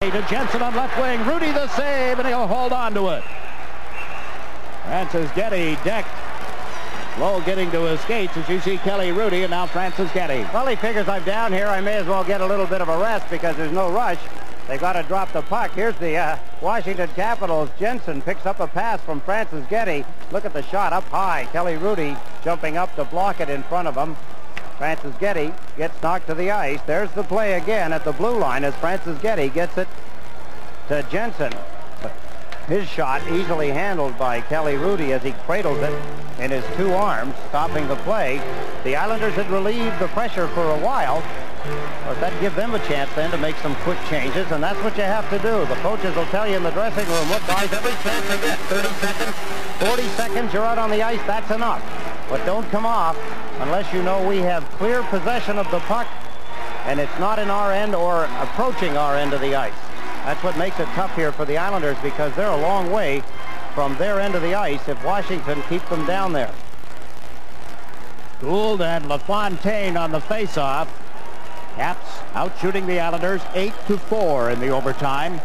To Jensen on left wing. Hrudey the save, and he'll hold on to it. Franceschetti decked. Low getting to his skates as you see Kelly Hrudey, and now Franceschetti. Well, he figures I'm down here. I may as well get a little bit of a rest because there's no rush. They've got to drop the puck. Here's the Washington Capitals. Jensen picks up a pass from Franceschetti. Look at the shot up high. Kelly Hrudey jumping up to block it in front of him. Franceschetti gets knocked to the ice. There's the play again at the blue line as Franceschetti gets it to Jensen. His shot easily handled by Kelly Hrudey as he cradles it in his two arms, stopping the play. The Islanders had relieved the pressure for a while. But that gives them a chance then to make some quick changes, and that's what you have to do. The coaches will tell you in the dressing room what guys every chance they get. 30 seconds. 40 seconds, you're out on the ice, that's enough. But don't come off unless you know we have clear possession of the puck and it's not in our end or approaching our end of the ice. That's what makes it tough here for the Islanders because they're a long way from their end of the ice if Washington keeps them down there. Gould and LaFontaine on the face-off. Caps out shooting the Islanders 8-4 in the overtime.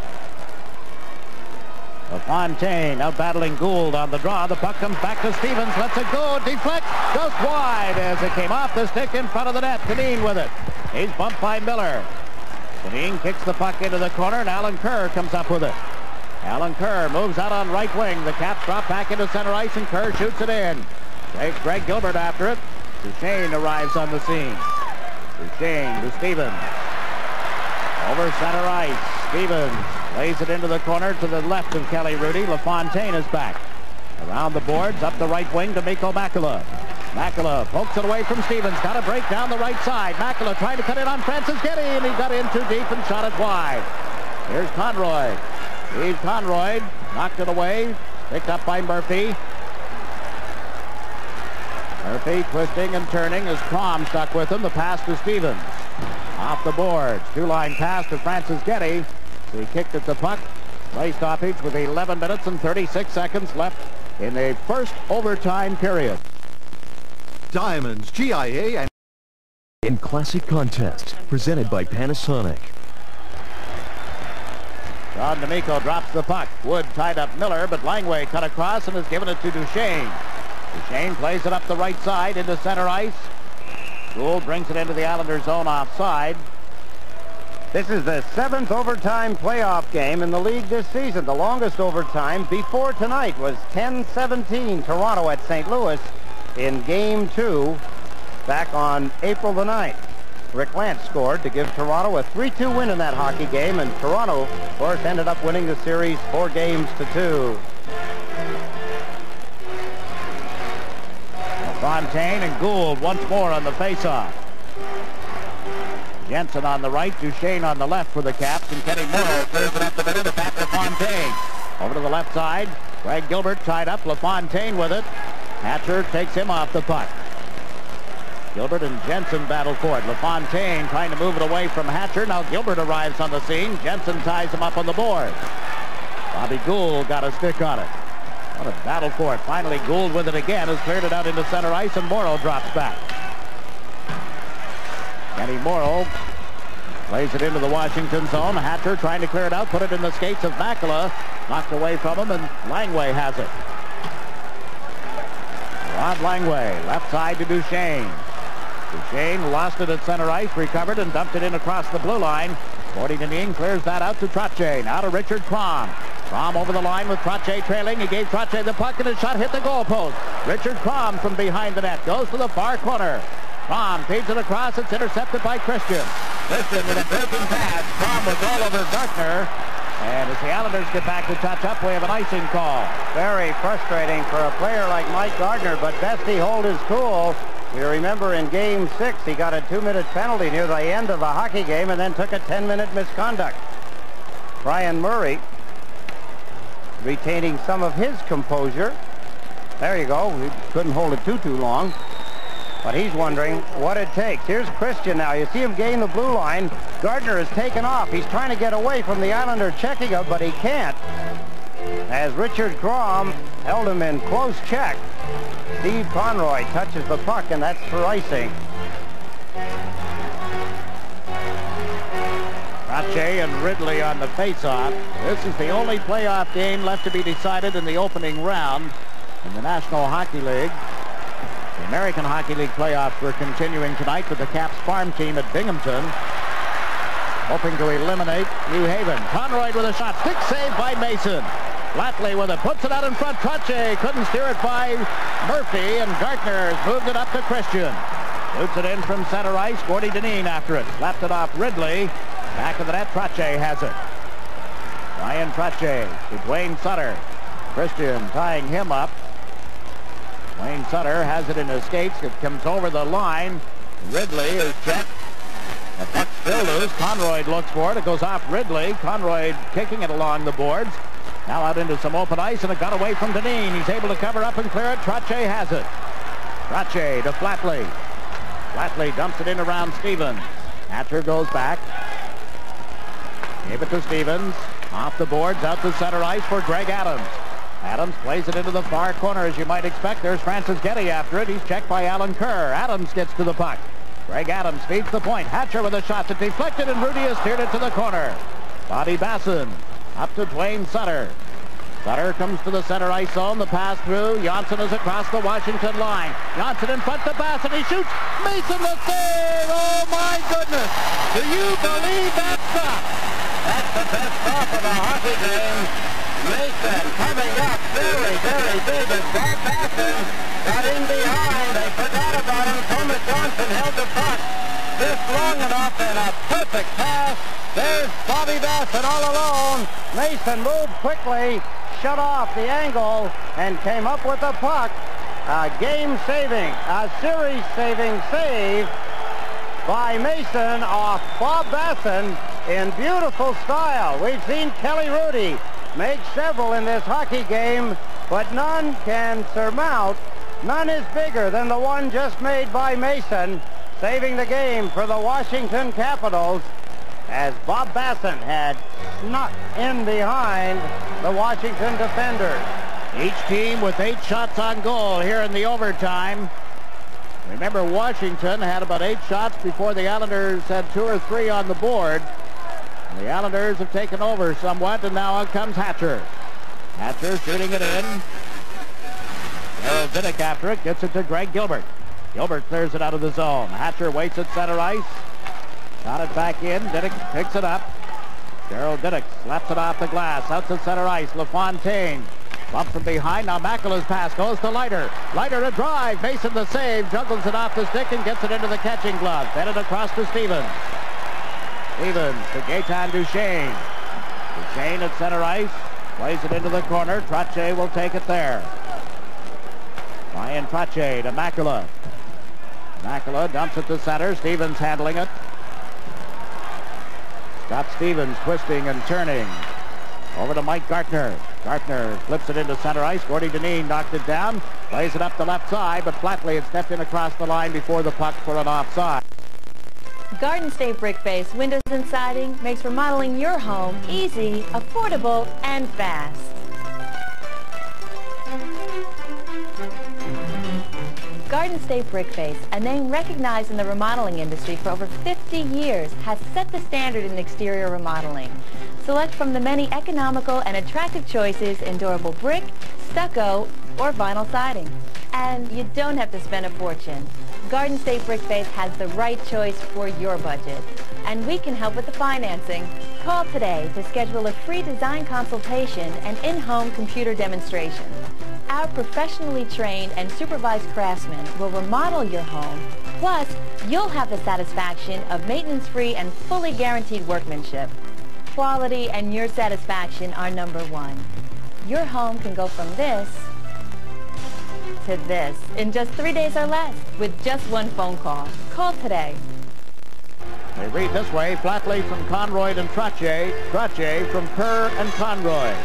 LaFontaine out battling Gould on the draw. The puck comes back to Stevens. Lets it go. Deflects. Goes wide as it came off the stick in front of the net. Dineen with it. He's bumped by Miller. Dineen kicks the puck into the corner, and Alan Kerr comes up with it. Alan Kerr moves out on right wing. The Caps drop back into center ice, and Kerr shoots it in. Takes Greg Gilbert after it. Duchesne arrives on the scene. Duchesne to Stevens. Over center ice. Stevens lays it into the corner to the left of Kelly Hrudey. LaFontaine is back. Around the boards, up the right wing to Mikko Makela. Makela pokes it away from Stevens. Got a break down the right side. Makela trying to cut in on Franceschetti, and he got in too deep and shot it wide. Here's Konroyd. Steve Konroyd knocked it away. Picked up by Murphy. Murphy twisting and turning as Kromm stuck with him. The pass to Stevens. Off the boards. Two-line pass to Franceschetti. He kicked at the puck. Play stoppage with 11 minutes and 36 seconds left in the first overtime period. Diamonds, GIA, and in classic contest presented by Panasonic. John D'Amico drops the puck. Wood tied up Miller, but Langway cut across and has given it to Duchesne. Duchesne plays it up the right side into center ice. Gould brings it into the Islanders' zone offside. This is the 7th overtime playoff game in the league this season. The longest overtime before tonight was 10-17 Toronto at St. Louis in Game 2 back on April the 9th. Rick Lantz scored to give Toronto a 3-2 win in that hockey game, and Toronto, of course, ended up winning the series 4-2. Fontaine and Gould once more on the faceoff. Jensen on the right, Duchesne on the left for the Caps, and Kenny Morrow clears it up the middle to Pat LaFontaine. Over to the left side, Greg Gilbert tied up, LaFontaine with it. Hatcher takes him off the puck. Gilbert and Jensen battle for it. LaFontaine trying to move it away from Hatcher. Now Gilbert arrives on the scene. Jensen ties him up on the board. Bobby Gould got a stick on it. What a battle for it. Finally, Gould with it again, has cleared it out into center ice, and Morrow drops back. Kenny Morrow plays it into the Washington zone. Hatcher trying to clear it out, put it in the skates of Makela. Knocked away from him, and Langway has it. Rod Langway, left side to Duchesne. Duchesne lost it at center ice, recovered, and dumped it in across the blue line. Gord Dineen clears that out to Trottier. Now to Richard Kromm. Kromm over the line with Trottier trailing. He gave Trottier the puck, and his shot hit the goalpost. Richard Kromm from behind the net goes to the far corner. Kromm feeds it across. It's intercepted by Christian. Christian with a broken pass. Kromm was all over Gartner. And as the Islanders get back to touch-up, we have an icing call. Very frustrating for a player like Mike Gartner, but best he hold his cool. You remember in Game 6, he got a 2-minute penalty near the end of the hockey game and then took a 10-minute misconduct. Brian Murray retaining some of his composure. There you go. He couldn't hold it too long. But he's wondering what it takes. Here's Christian now. You see him gain the blue line. Gartner has taken off. He's trying to get away from the Islander checking him, but he can't. As Richard Kromm held him in close check, Steve Konroyd touches the puck, and that's for icing. Trache and Ridley on the faceoff. This is the only playoff game left to be decided in the opening round in the National Hockey League. The American Hockey League playoffs were continuing tonight with the Caps farm team at Binghamton, hoping to eliminate New Haven. Konroyd with a shot. Stick save by Mason. Flatley with it. Puts it out in front. Trottier couldn't steer it by Murphy, and Gartner has moved it up to Christian. Loops it in from center ice. Gord Dineen after it. Slapped it off Ridley. Back of the net. Trottier has it. Ryan Trottier to Duane Sutter. Christian tying him up. Duane Sutter has it in his skates. It comes over the line. Ridley is checked. The puck still loose. Konroyd looks for it. It goes off Ridley. Konroyd kicking it along the boards. Now out into some open ice, and it got away from Dineen. He's able to cover up and clear it. Trottier has it. Trottier to Flatley. Flatley dumps it in around Stevens. Hatcher goes back. Gave it to Stevens. Off the boards, out to center ice for Greg Adams. Adams plays it into the far corner, as you might expect. There's Franceschetti after it. He's checked by Alan Kerr. Adams gets to the puck. Greg Adams feeds the point. Hatcher with a shot that deflected, and Hrudey has steered it to the corner. Bobby Bassen up to Duane Sutter. Sutter comes to the center ice zone. The pass through. Jonsson is across the Washington line. Jonsson in front to Bassen. He shoots. Mason the save. Oh, my goodness. Do you believe that stop? That's the best stop of a hockey game. Mason coming up very, very big. And Bob Bassen got in behind. They forgot about him. Tomas Jonsson held the puck this long enough, and a perfect pass. There's Bobby Bassen all alone. Mason moved quickly, shut off the angle, and came up with the puck. A game-saving, a series-saving save by Mason off Bob Bassen in beautiful style. We've seen Kelly Hrudey make several in this hockey game, but none can surmount. None is bigger than the one just made by Mason, saving the game for the Washington Capitals, as Bob Bassen had snuck in behind the Washington defenders. Each team with 8 shots on goal here in the overtime. Remember, Washington had about 8 shots before the Islanders had 2 or 3 on the board. And the Islanders have taken over somewhat, and now out comes Hatcher. Hatcher shooting it in. Vidic after it, gets it to Greg Gilbert. Gilbert clears it out of the zone. Hatcher waits at center ice. Got it back in. Didick picks it up. Gerald Didick slaps it off the glass. Out to center ice. LaFontaine bump from behind. Now Makela's pass goes to Leiter. Leiter to drive. Mason the save. Juggles it off the stick and gets it into the catching glove. Then it across to Stevens. Stevens to Gaetan Duchesne. Duchesne at center ice. Plays it into the corner. Trottier will take it there. Ryan Trottier to Makela. Makela dumps it to center. Stevens handling it. Scott Stevens twisting and turning. Over to Mike Gartner. Gartner flips it into center ice. Gord Dineen knocked it down. Plays it up the left side, but Flatley had stepped in across the line before the puck for an offside. Garden State Brick Base Windows and Siding makes remodeling your home easy, affordable, and fast. Garden State Brick Base, a name recognized in the remodeling industry for over 50 years, has set the standard in exterior remodeling. Select from the many economical and attractive choices in durable brick, stucco, or vinyl siding. And you don't have to spend a fortune. Garden State Brick Base has the right choice for your budget. And we can help with the financing. Call today to schedule a free design consultation and in-home computer demonstration. Our professionally trained and supervised craftsmen will remodel your home. Plus, you'll have the satisfaction of maintenance-free and fully guaranteed workmanship. Quality and your satisfaction are #1. Your home can go from this to this in just 3 days or less with just 1 phone call. Call today. They read this way: Flatley from Konroyd and Trottier, Trottier from Kerr and Konroyd.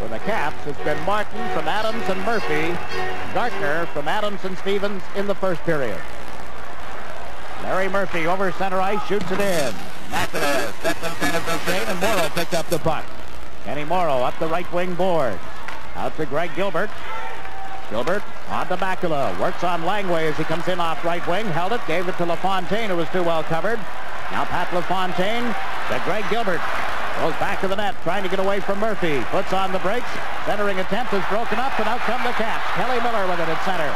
For the Caps, it's been Martin from Adams and Murphy, Gartner from Adams and Stevens in the first period. Larry Murphy over center ice, shoots it in. Makela steps in front of the train, and Morrow picked up the puck. Kenny Morrow up the right wing board. Out to Greg Gilbert. Gilbert On to Makela. Works on Langway as he comes in off right wing. Held it. Gave it to LaFontaine, who was too well covered. Now Pat LaFontaine to Greg Gilbert. Goes back to the net, trying to get away from Murphy. Puts on the brakes. Centering attempt is broken up, and out come the Caps. Kelly Miller with it at center.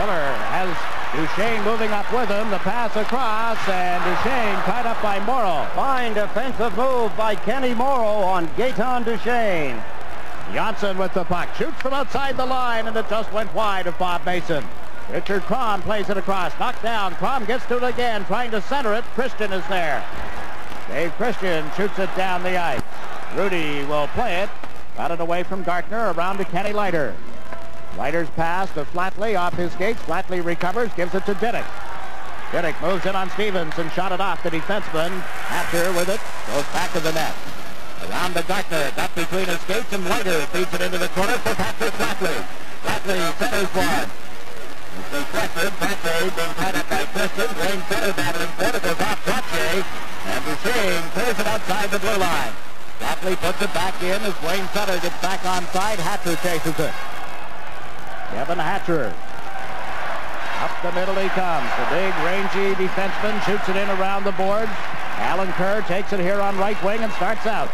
Miller has Duchesne moving up with him. The pass across, and Duchesne tied up by Morrow. Fine defensive move by Kenny Morrow on Gaetan Duchesne. Jonsson with the puck. Shoots from outside the line, and it just went wide of Bob Mason. Richard Kromm plays it across. Knocked down. Kromm gets to it again, trying to center it. Christian is there. Dave Christian shoots it down the ice. Hrudey will play it. Got it away from Gartner, around to Kenny Leiter. Leiter's pass to Flatley off his skates. Flatley recovers, gives it to Dinnick. Dinnick moves in on Stevens and shot it off the defenseman. Hatcher with it, goes back to the net. Around to Gartner, got between his skates, and Leiter feeds it into the corner for Patrick Flatley. Flatley centers one. It's impressive. Flatley being tied up by Preston. Duane Sutter batted in front. It goes off Trottier, and Duchesne clears it outside the blue line. Flatley puts it back in as Duane Sutter gets back onside. Hatcher chases it. Kevin Hatcher. Up the middle he comes. The big, rangy defenseman shoots it in around the boards. Alan Kerr takes it here on right wing and starts out.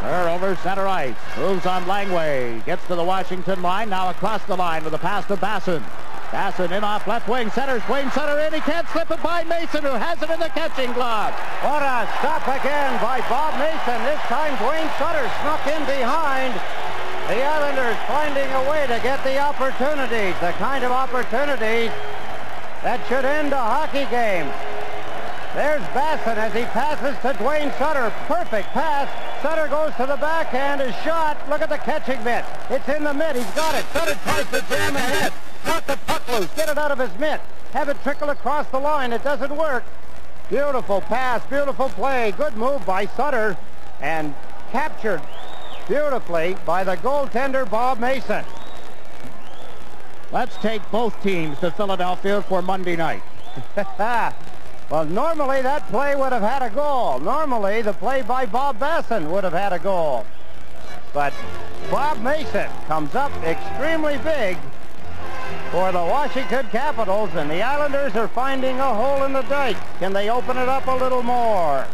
Kerr over center ice. Moves on Langway. Gets to the Washington line. Now across the line with a pass to Bassen. Bassen in off left wing. Centers Duane Sutter in. He can't slip it by Mason, who has it in the catching glove. What a stop again by Bob Mason. This time Duane Sutter snuck in behind. The Islanders finding a way to get the opportunities, the kind of opportunities that should end a hockey game. There's Bassen as he passes to Duane Sutter. Perfect pass. Sutter goes to the backhand. His shot. Look at the catching mitt. It's in the mitt. He's got it. Sutter tries to jam ahead. Got the puck loose. Get it out of his mitt. Have it trickle across the line. It doesn't work. Beautiful pass. Beautiful play. Good move by Sutter. And captured beautifully by the goaltender Bob Mason. Let's take both teams to Philadelphia for Monday night. Well, normally that play would have had a goal. Normally the play by Bob Bassen would have had a goal. But Bob Mason comes up extremely big for the Washington Capitals, and the Islanders are finding a hole in the dike. Can they open it up a little more?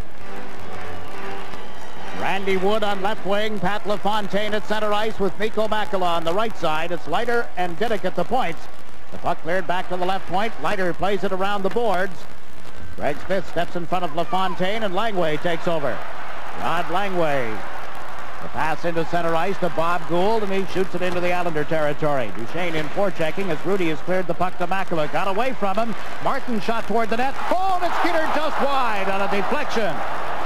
Randy Wood on left wing, Pat LaFontaine at center ice with Mikko Makela on the right side. It's Leiter and Dinnick at the points. The puck cleared back to the left point. Leiter plays it around the boards. Greg Smith steps in front of LaFontaine, and Langway takes over. Rod Langway. The pass into center ice to Bob Gould, and he shoots it into the Islander territory. Duchesne in forechecking as Hrudey has cleared the puck to Makela. Got away from him. Martin shot toward the net. Oh, and it's petered just wide on a deflection.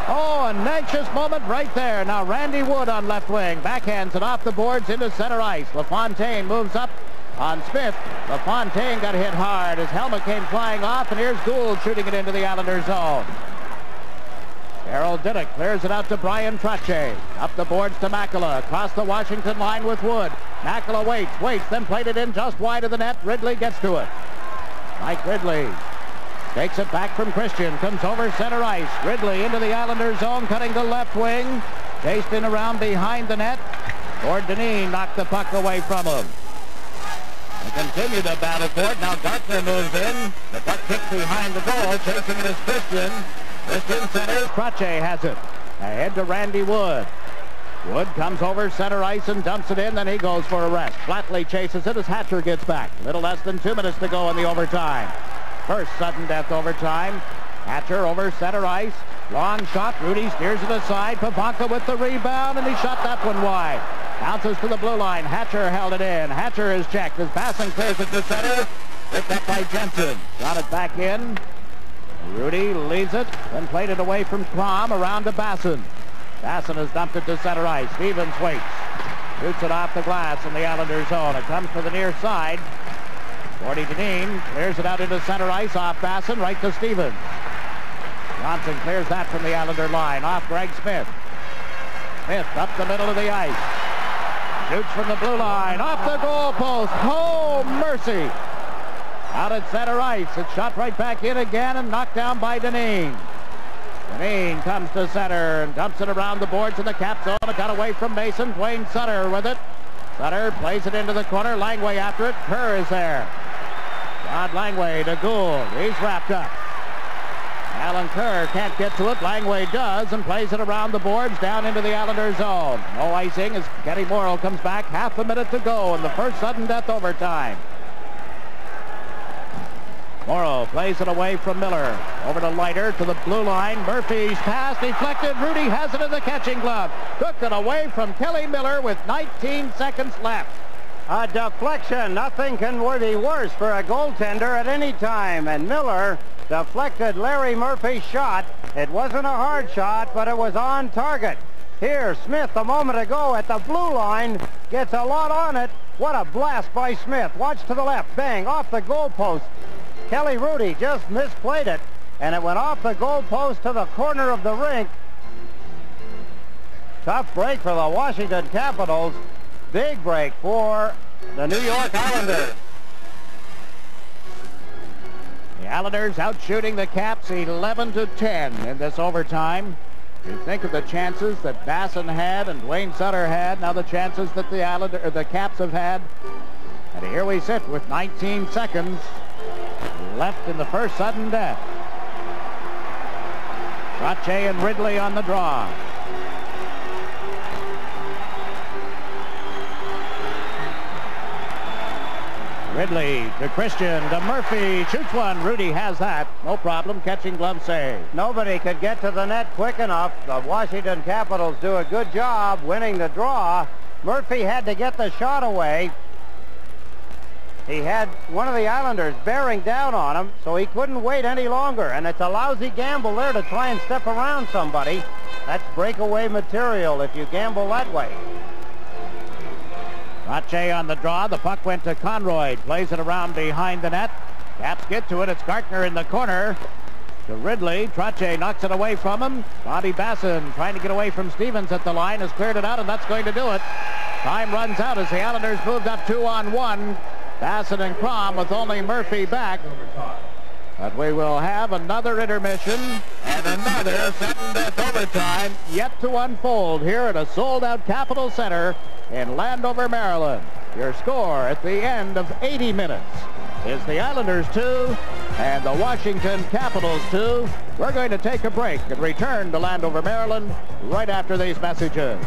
Oh, an anxious moment right there. Now Randy Wood on left wing. Backhands it off the boards into center ice. LaFontaine moves up on Smith. LaFontaine got hit hard. His helmet came flying off, and here's Gould shooting it into the Islanders' zone. Darryl Dinnick clears it out to Brian Trottier. Up the boards to Makela. Across the Washington line with Wood. Makela waits, then played it in just wide of the net. Ridley gets to it. Mike Ridley takes it back from Christian, comes over center ice. Ridley into the Islanders' zone, cutting to left wing. Chased in around behind the net. Gord Dineen knocked the puck away from him. They continue the battle for it. Now Gartner moves in. The puck kicks behind the goal. Chasing it is Christian. Christian centers. Trottier has it. Ahead to Randy Wood. Wood comes over center ice and dumps it in, then he goes for a rest. Flatley chases it as Hatcher gets back. A little less than 2 minutes to go in the overtime. First sudden death overtime. Hatcher over center ice. Long shot. Hrudey steers it aside. Pivonka with the rebound, and he shot that one wide. Bounces to the blue line. Hatcher held it in. Hatcher is checked as Bassen clears it to center. Picked up by Jensen. Got it back in. Hrudey leaves it, then played it away from Kromm around to Bassen. Bassen has dumped it to center ice. Stevens waits. Shoots it off the glass in the Islanders' zone. It comes to the near side. Gordy Dineen clears it out into center ice, off Bassen, right to Stevens. Jonsson clears that from the Islander line, off Greg Smith. Smith up the middle of the ice. Shoots from the blue line, off the goal post. Oh, mercy! Out at center ice, it's shot right back in again and knocked down by Dineen. Dineen comes to center and dumps it around the boards in the cap zone. It got away from Mason. Duane Sutter with it. Sutter plays it into the corner. Langway after it. Kerr is there. Rod Langway to Gould. He's wrapped up. Alan Kerr can't get to it. Langway does and plays it around the boards down into the Islanders' zone. No icing as Kenny Morrow comes back. Half a minute to go in the first sudden death overtime. Morrow plays it away from Miller. Over to Leiter to the blue line. Murphy's pass deflected. Hrudey has it in the catching glove. Took it away from Kelly Miller with 19 seconds left. A deflection. Nothing can be worse for a goaltender at any time. And Miller deflected Larry Murphy's shot. It wasn't a hard shot, but it was on target. Here, Smith a moment ago at the blue line gets a lot on it. What a blast by Smith. Watch to the left. Bang. Off the goalpost. Kelly Hrudey just misplayed it, and it went off the goalpost to the corner of the rink. Tough break for the Washington Capitals. Big break for the New York Islanders. The Islanders out shooting the Caps 11-10 in this overtime. You think of the chances that Bassen had and Duane Sutter had, now the chances that the Caps have had. And here we sit with 19 seconds left in the first sudden death. Trache and Ridley on the draw. Ridley to Christian to Murphy. Shoots one. Hrudey has that. No problem. Catching glove save. Nobody could get to the net quick enough. The Washington Capitals do a good job winning the draw. Murphy had to get the shot away. He had one of the Islanders bearing down on him, so he couldn't wait any longer. And it's a lousy gamble there to try and step around somebody. That's breakaway material if you gamble that way. Rache on the draw. The puck went to Konroyd. Plays it around behind the net. Caps get to it. It's Gartner in the corner. To Ridley. Trache knocks it away from him. Bobby Bassen trying to get away from Stevens at the line. Has cleared it out, and that's going to do it. Time runs out as the Islanders moved up 2-on-1. Bassen and Kromm with only Murphy back. But we will have another intermission and another sudden-death overtime yet to unfold here at a sold-out Capitol Center in Landover, Maryland. Your score at the end of 80 minutes is the Islanders 2 and the Washington Capitals 2. We're going to take a break and return to Landover, Maryland right after these messages.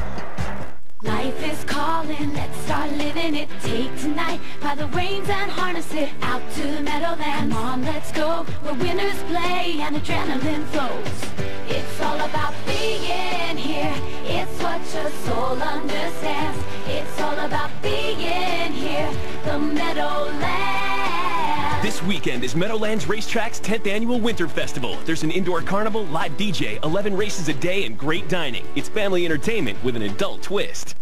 Life is calling, let's start living it. Take tonight by the reins and harness it. Out to the meadowland, come on, let's go. Where winners play and adrenaline flows. It's all about being here. It's what your soul understands. It's all about being here. The meadowland. This weekend is Meadowlands Racetrack's 10th annual Winter Festival. There's an indoor carnival, live DJ, 11 races a day, and great dining. It's family entertainment with an adult twist.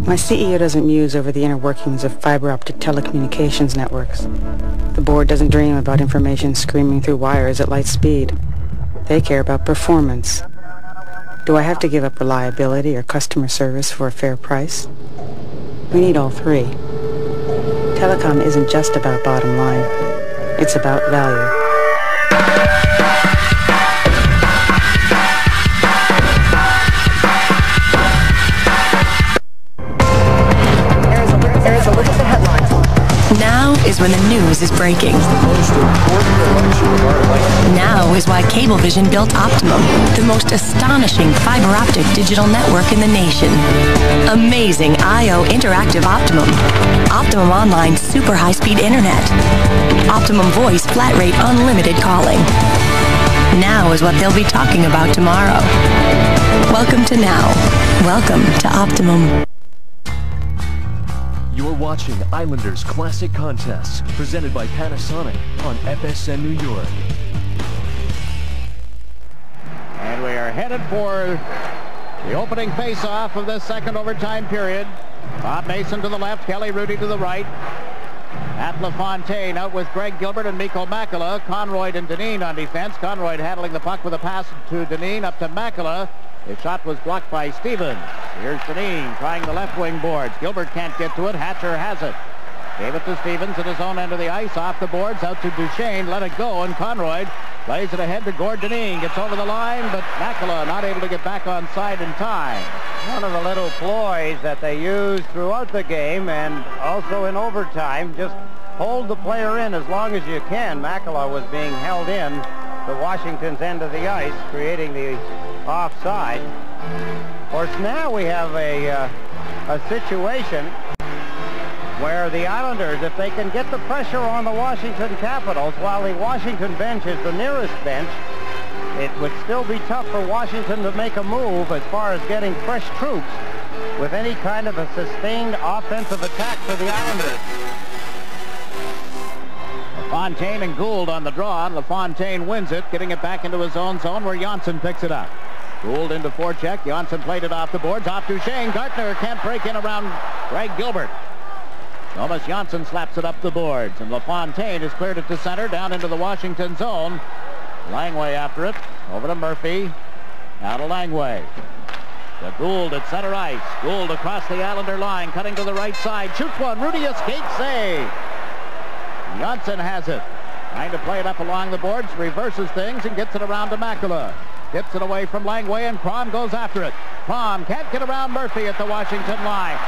My CEO doesn't muse over the inner workings of fiber-optic telecommunications networks. The board doesn't dream about information screaming through wires at light speed. They care about performance. Do I have to give up reliability or customer service for a fair price? We need all three. Telecom isn't just about bottom line. It's about value. Is when the news is breaking. Now is why Cablevision built Optimum, the most astonishing fiber-optic digital network in the nation. Amazing I/O interactive Optimum. Optimum Online super high-speed internet. Optimum Voice flat rate unlimited calling. Now is what they'll be talking about tomorrow. Welcome to Now. Welcome to Optimum. You're watching Islanders Classic Contests, presented by Panasonic on FSN New York. And we are headed for the opening face-off of the second overtime period. Bob Mason to the left, Kelly Hrudey to the right. Pat LaFontaine out with Greg Gilbert and Mikko Makela. Konroyd and Dineen on defense. Konroyd handling the puck with a pass to Dineen up to Makela. His shot was blocked by Stevens. Here's Dineen trying the left wing boards. Gilbert can't get to it. Hatcher has it. Gave it to Stevens at his own end of the ice, off the boards, out to Duchesne, let it go, and Konroyd lays it ahead to Gord Dineen, gets over the line, but Makela not able to get back on side in time. One of the little ploys that they use throughout the game and also in overtime, just hold the player in as long as you can. Makela was being held in to Washington's end of the ice, creating the offside. Of course, now we have a situation where the Islanders, if they can get the pressure on the Washington Capitals, while the Washington bench is the nearest bench, it would still be tough for Washington to make a move as far as getting fresh troops with any kind of a sustained offensive attack for the Islanders. LaFontaine and Gould on the draw. LaFontaine wins it, getting it back into his own zone where Jonsson picks it up. Gould into forecheck. Jonsson played it off the boards. Off Duchesne. Gartner can't break in around Greg Gilbert. Tomas Jonsson slaps it up the boards, and LaFontaine has cleared it to center, down into the Washington zone. Langway after it, over to Murphy, now to Langway. To Gould at center ice. Gould across the Islander line, cutting to the right side, shoots one, Hrudey escapes, save. Jonsson has it, trying to play it up along the boards, reverses things and gets it around to Makela. Tips it away from Langway, and Kromm goes after it. Kromm can't get around Murphy at the Washington line.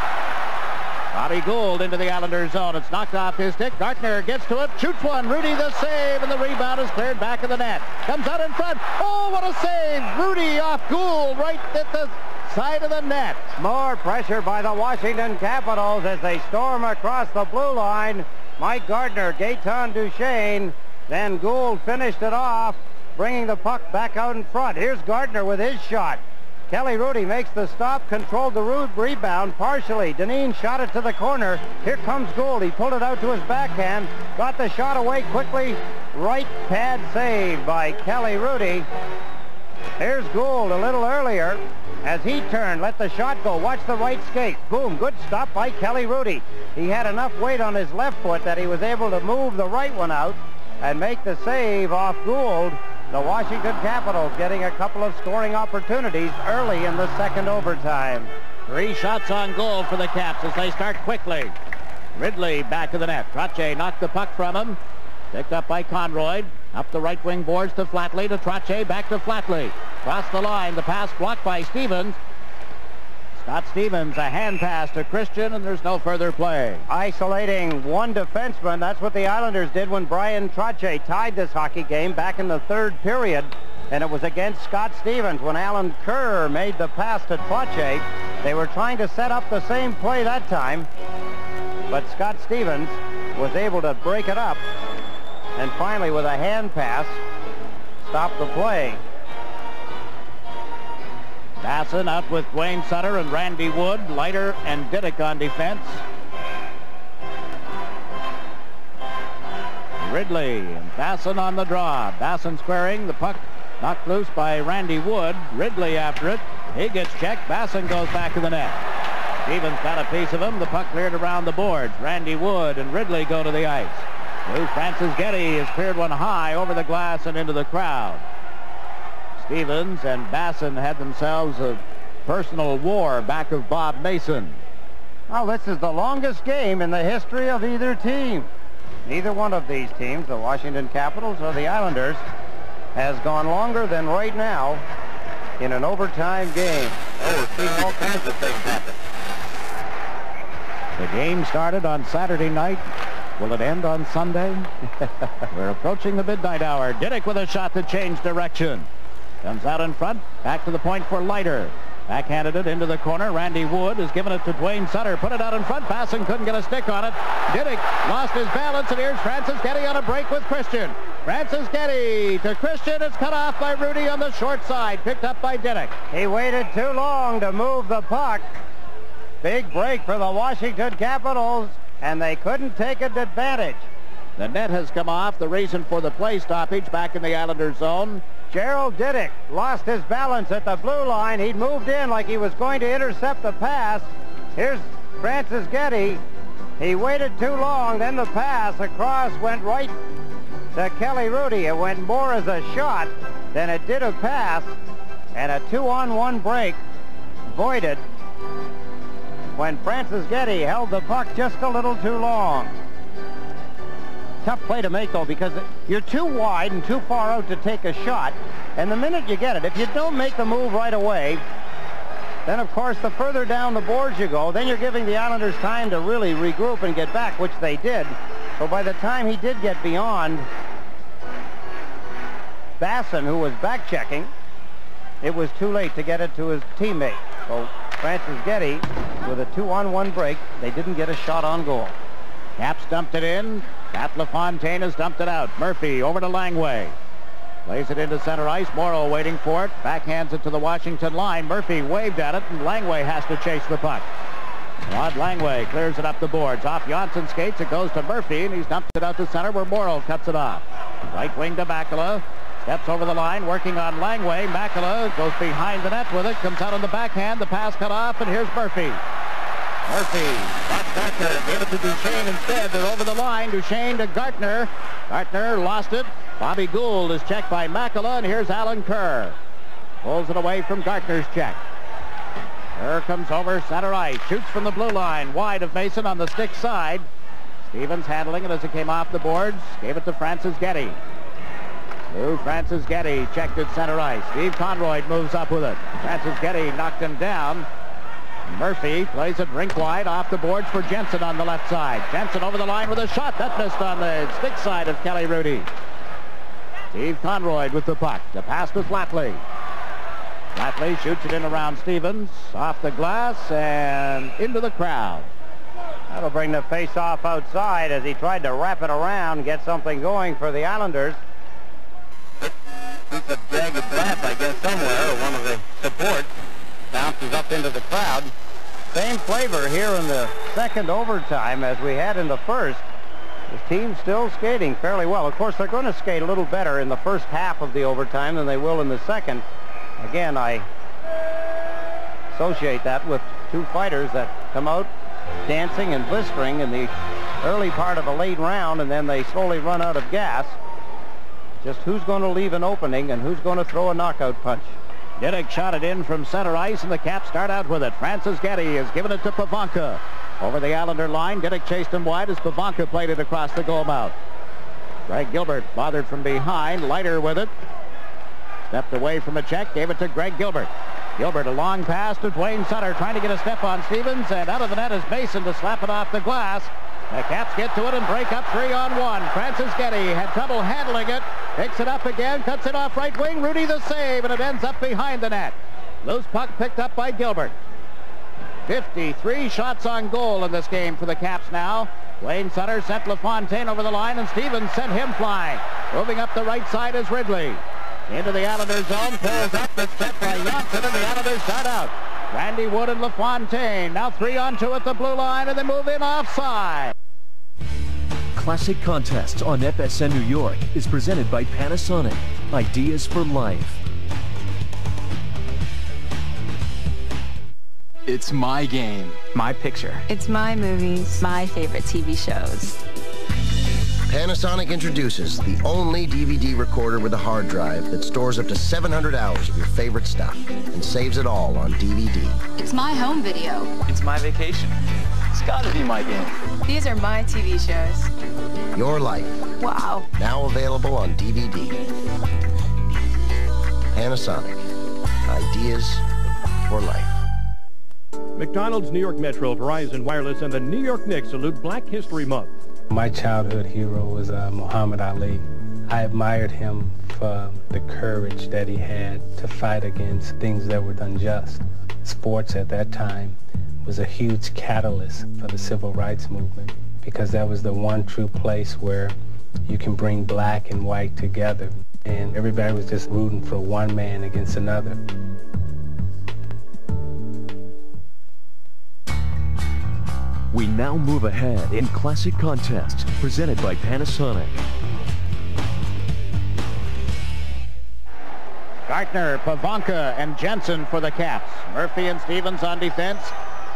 Bobby Gould into the Islanders' zone. It's knocked off his stick. Gartner gets to it. Shoots one. Hrudey the save, and the rebound is cleared back of the net. Comes out in front. Oh, what a save! Hrudey off Gould right at the side of the net. More pressure by the Washington Capitals as they storm across the blue line. Mike Gartner, Gaetan Duchesne, then Gould finished it off, bringing the puck back out in front. Here's Gartner with his shot. Kelly Hrudey makes the stop, controlled the rude rebound partially. Dineen shot it to the corner. Here comes Gould. He pulled it out to his backhand, got the shot away quickly. Right pad save by Kelly Hrudey. Here's Gould a little earlier as he turned, let the shot go. Watch the right skate. Boom, good stop by Kelly Hrudey. He had enough weight on his left foot that he was able to move the right one out and make the save off Gould. The Washington Capitals getting a couple of scoring opportunities early in the second overtime. 3 shots on goal for the Caps as they start quickly. Ridley back to the net. Trache knocked the puck from him. Picked up by Konroyd. Up the right wing boards to Flatley, to Trache, back to Flatley. Cross the line, the pass blocked by Stevens. Scott Stevens, a hand pass to Christian, and there's no further play. Isolating one defenseman, that's what the Islanders did when Brian Trottier tied this hockey game back in the third period, and it was against Scott Stevens when Alan Kerr made the pass to Trottier. They were trying to set up the same play that time, but Scott Stevens was able to break it up, and finally with a hand pass, stopped the play. Bassen out with Duane Sutter and Randy Wood, Leiter and Didick on defense. Ridley and Bassen on the draw. Bassen squaring, the puck knocked loose by Randy Wood. Ridley after it, he gets checked, Bassen goes back to the net. Stevens got a piece of him, the puck cleared around the boards. Randy Wood and Ridley go to the ice. New Franceschetti has cleared one high over the glass and into the crowd. Stevens and Bassen had themselves a personal war back of Bob Mason. Well, this is the longest game in the history of either team. Neither one of these teams, the Washington Capitals or the Islanders, has gone longer than right now in an overtime game. Oh, we're seeing all kinds of things happen. The game started on Saturday night. Will it end on Sunday? We're approaching the midnight hour. Didick with a shot that changed direction. Comes out in front, back to the point for Leiter. Backhanded it into the corner. Randy Wood has given it to Duane Sutter. Put it out in front. Bassen couldn't get a stick on it. Didick lost his balance, and here's Franceschetti on a break with Christian. Franceschetti to Christian. It's cut off by Hrudey on the short side. Picked up by Didick. He waited too long to move the puck. Big break for the Washington Capitals, and they couldn't take an advantage. The net has come off. The reason for the play stoppage back in the Islanders' zone. Gerald Didick lost his balance at the blue line. He moved in like he was going to intercept the pass. Here's Franceschetti. He waited too long, then the pass across went right to Kelly Hrudey. It went more as a shot than it did a pass, and a 2-on-1 break voided when Franceschetti held the puck just a little too long. tough play to make, though, because you're too wide and too far out to take a shot. And the minute you get it, if you don't make the move right away, then, of course, the further down the boards you go, then you're giving the Islanders time to really regroup and get back, which they did. So by the time he did get beyond Bassen, who was back-checking, it was too late to get it to his teammate. So Franceschetti with a 2-on-1 break. They didn't get a shot on goal. Caps dumped it in. Pat LaFontaine has dumped it out. Murphy over to Langway. Lays it into center ice. Morrow waiting for it. Backhands it to the Washington line. Murphy waved at it, and Langway has to chase the puck. Rod Langway clears it up the boards. Off Jonsson skates. It goes to Murphy, and he's dumped it out to center where Morrow cuts it off. Right wing to Makela. Steps over the line, working on Langway. Makela goes behind the net with it. Comes out on the backhand. The pass cut off, and here's Murphy. Murphy back to give it to Duchesne instead. They're over the line. Duchesne to Gartner. Gartner lost it. Bobby Gould is checked by Makela, and here's Alan Kerr. Pulls it away from Gartner's check. Kerr comes over center ice. Shoots from the blue line. Wide of Mason on the stick side. Stevens handling it as it came off the boards. Gave it to Franceschetti. New Franceschetti checked at center ice. Steve Konroyd moves up with it. Franceschetti knocked him down. Murphy plays it rink wide off the boards for Jensen on the left side. Jensen over the line with a shot. That missed on the stick side of Kelly Hrudey. Steve Konroyd with the puck. The pass to Flatley. Flatley shoots it in around Stevens. Off the glass and into the crowd. That'll bring the face-off outside as he tried to wrap it around, get something going for the Islanders. It's a bag of bats, I guess, somewhere, or one of the supports. Bounces up into the crowd. Same flavor here in the second overtime as we had in the first. This team's still skating fairly well. Of course, they're going to skate a little better in the first half of the overtime than they will in the second. Again, I associate that with two fighters that come out dancing and blistering in the early part of a late round, and then they slowly run out of gas. Just who's going to leave an opening and who's going to throw a knockout punch. Diddick shot it in from center ice, and the Caps start out with it. Franceschetti has given it to Pivonka. Over the Islander line, Diddick chased him wide as Pivonka played it across the goal mouth. Greg Gilbert bothered from behind. Leiter with it. Stepped away from a check, gave it to Greg Gilbert. Gilbert, a long pass to Duane Sutter, trying to get a step on Stevens, and out of the net is Mason to slap it off the glass. The Caps get to it and break up 3-on-1. Franceschetti had trouble handling it. Picks it up again, cuts it off right wing. Hrudey the save, and it ends up behind the net. Loose puck picked up by Gilbert. 53 shots on goal in this game for the Caps now. Duane Sutter sent LaFontaine over the line, and Stevens sent him flying. Moving up the right side is Ridley. Into the Islanders' zone, pulls up the step by Jonsson, and the Islanders start out. Randy Wood and LaFontaine. Now 3-on-2 at the blue line, and they move in offside. Classic Contests on FSN New York is presented by Panasonic. Ideas for life. It's my game. My picture. It's my movies. My favorite TV shows. Panasonic introduces the only DVD recorder with a hard drive that stores up to 700 hours of your favorite stuff and saves it all on DVD. It's my home video. It's my vacation. It's gotta be my game. These are my TV shows. Your Life. Wow. Now available on DVD. Panasonic. Ideas for life. McDonald's, New York Metro, Verizon Wireless, and the New York Knicks salute Black History Month. My childhood hero was Muhammad Ali. I admired him for the courage that he had to fight against things that were unjust. Sports at that time was a huge catalyst for the civil rights movement, because that was the one true place where you can bring black and white together, and everybody was just rooting for one man against another. We now move ahead in Classic Contests, presented by Panasonic. Gartner, Pivonka, and Jensen for the Caps. Murphy and Stevens on defense.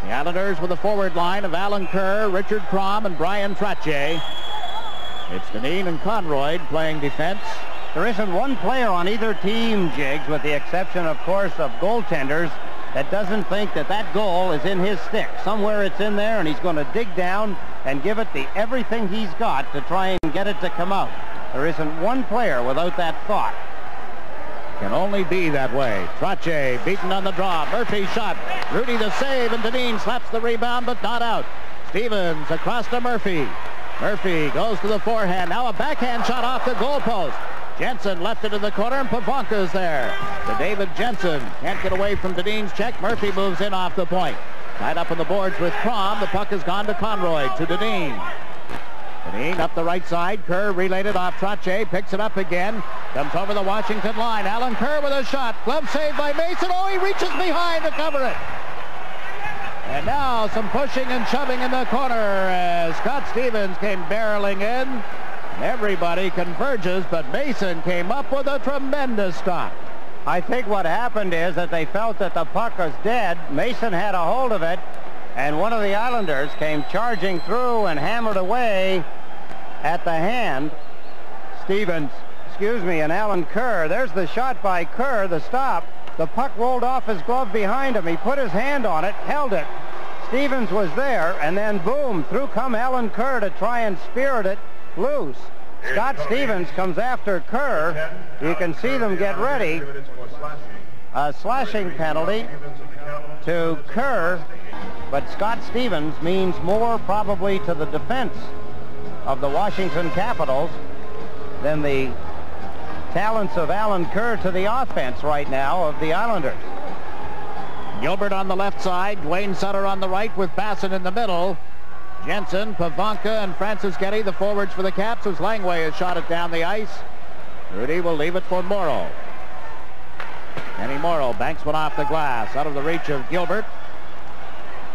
The Islanders with a forward line of Alan Kerr, Richard Kromm, and Brian Trottier. It's Dineen and Konroyd playing defense. There isn't one player on either team, Jigs, with the exception, of course, of goaltenders, that doesn't think that that goal is in his stick. Somewhere it's in there, and he's going to dig down and give it the everything he's got to try and get it to come out. There isn't one player without that thought. Can only be that way. Trache beaten on the draw. Murphy shot. Hrudey the save, and Dineen slaps the rebound, but not out. Stevens across to Murphy. Murphy goes to the forehand. Now a backhand shot off the goalpost. Jensen left it in the corner, and Pivonka's there. To David Jensen. Can't get away from Dineen's check. Murphy moves in off the point. Tied up on the boards with Kromm. The puck has gone to Konroyd, to Dineen. Dineen up the right side. Kerr relayed it off Trache. Picks it up again. Comes over the Washington line. Alan Kerr with a shot. Glove saved by Mason. Oh, he reaches behind to cover it. And now some pushing and shoving in the corner as Scott Stevens came barreling in. Everybody converges, but Mason came up with a tremendous stop. I think what happened is that they felt that the puck was dead. Mason had a hold of it, and one of the Islanders came charging through and hammered away at the hand. Stevens, excuse me, and Alan Kerr. There's the shot by Kerr, the stop. The puck rolled off his glove behind him. He put his hand on it, held it. Stevens was there, and then boom, through come Alan Kerr to try and spirit it loose. Scott Stevens comes after Kerr. You can see them get ready. A slashing penalty to Kerr, but Scott Stevens means more probably to the defense of the Washington Capitals than the talents of Alan Kerr to the offense right now of the Islanders. Gilbert on the left side, Duane Sutter on the right with Bassen in the middle. Jensen, Pivonka, and Franceschetti, the forwards for the Caps, as Langway has shot it down the ice. Hrudey will leave it for Morrow. Kenny Morrow banks one off the glass, out of the reach of Gilbert.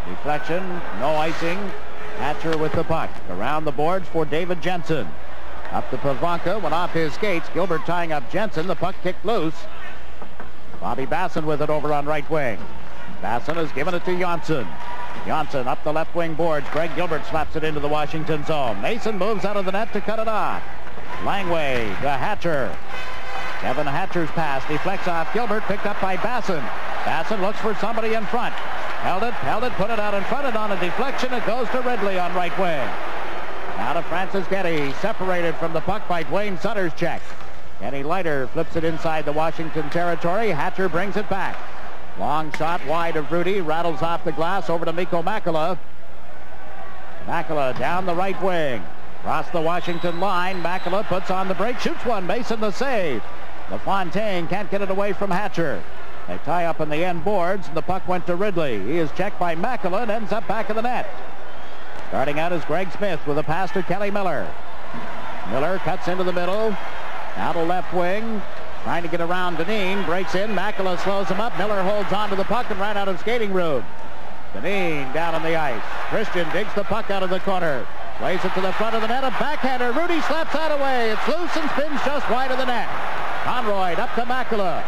Deflection, no icing. Hatcher with the puck. Around the boards for David Jensen. Up to Pivonka, went off his skates. Gilbert tying up Jensen, the puck kicked loose. Bobby Bassen with it over on right wing. Bassen has given it to Jonsson. Jonsson up the left wing boards. Greg Gilbert slaps it into the Washington zone. Mason moves out of the net to cut it off. Langway to Hatcher. Kevin Hatcher's pass deflects off Gilbert, picked up by Bassen. Bassen looks for somebody in front. Held it, put it out in front, and on a deflection it goes to Ridley on right wing. Now to Franceschetti, separated from the puck by Duane Sutter's check. Kenny Leiter flips it inside the Washington territory. Hatcher brings it back. Long shot wide of Hrudey, rattles off the glass over to Mikko Makela. Makela down the right wing. Across the Washington line, Makela puts on the break, shoots one, Mason the save. LaFontaine can't get it away from Hatcher. They tie up in the end boards, and the puck went to Ridley. He is checked by Makela and ends up back of the net. Starting out is Greg Smith with a pass to Kelly Miller. Miller cuts into the middle, out to left wing. Trying to get around Dineen, breaks in. Makela slows him up. Miller holds on to the puck and ran out of skating room. Dineen down on the ice. Christian digs the puck out of the corner. Plays it to the front of the net. A backhander. Hrudey slaps that away. It's loose and spins just wide of the net. Konroyd up to Makela.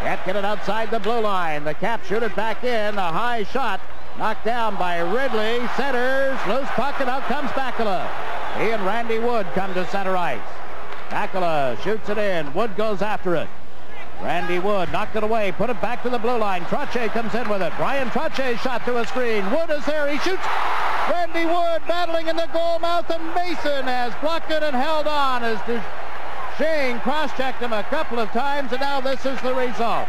Can't get it outside the blue line. The Caps shoot it back in. A high shot. Knocked down by Ridley. Centers. Loose puck and out comes Makela. He and Randy Wood come to center ice. Makela shoots it in. Wood goes after it. Randy Wood knocked it away, put it back to the blue line. Trottier comes in with it. Brian Trottier shot to a screen. Wood is there. He shoots. Randy Wood battling in the goal mouth, and Mason has blocked it and held on as Duchesne cross-checked him a couple of times, and now this is the result.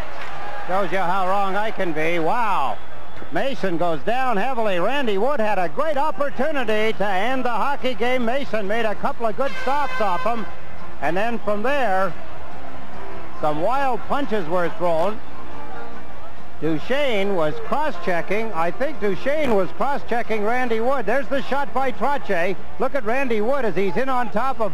Shows you how wrong I can be. Wow. Mason goes down heavily. Randy Wood had a great opportunity to end the hockey game. Mason made a couple of good stops off him. And then from there, some wild punches were thrown. Duchesne was cross-checking. I think Duchesne was cross-checking Randy Wood. There's the shot by Trache. Look at Randy Wood as he's in on top of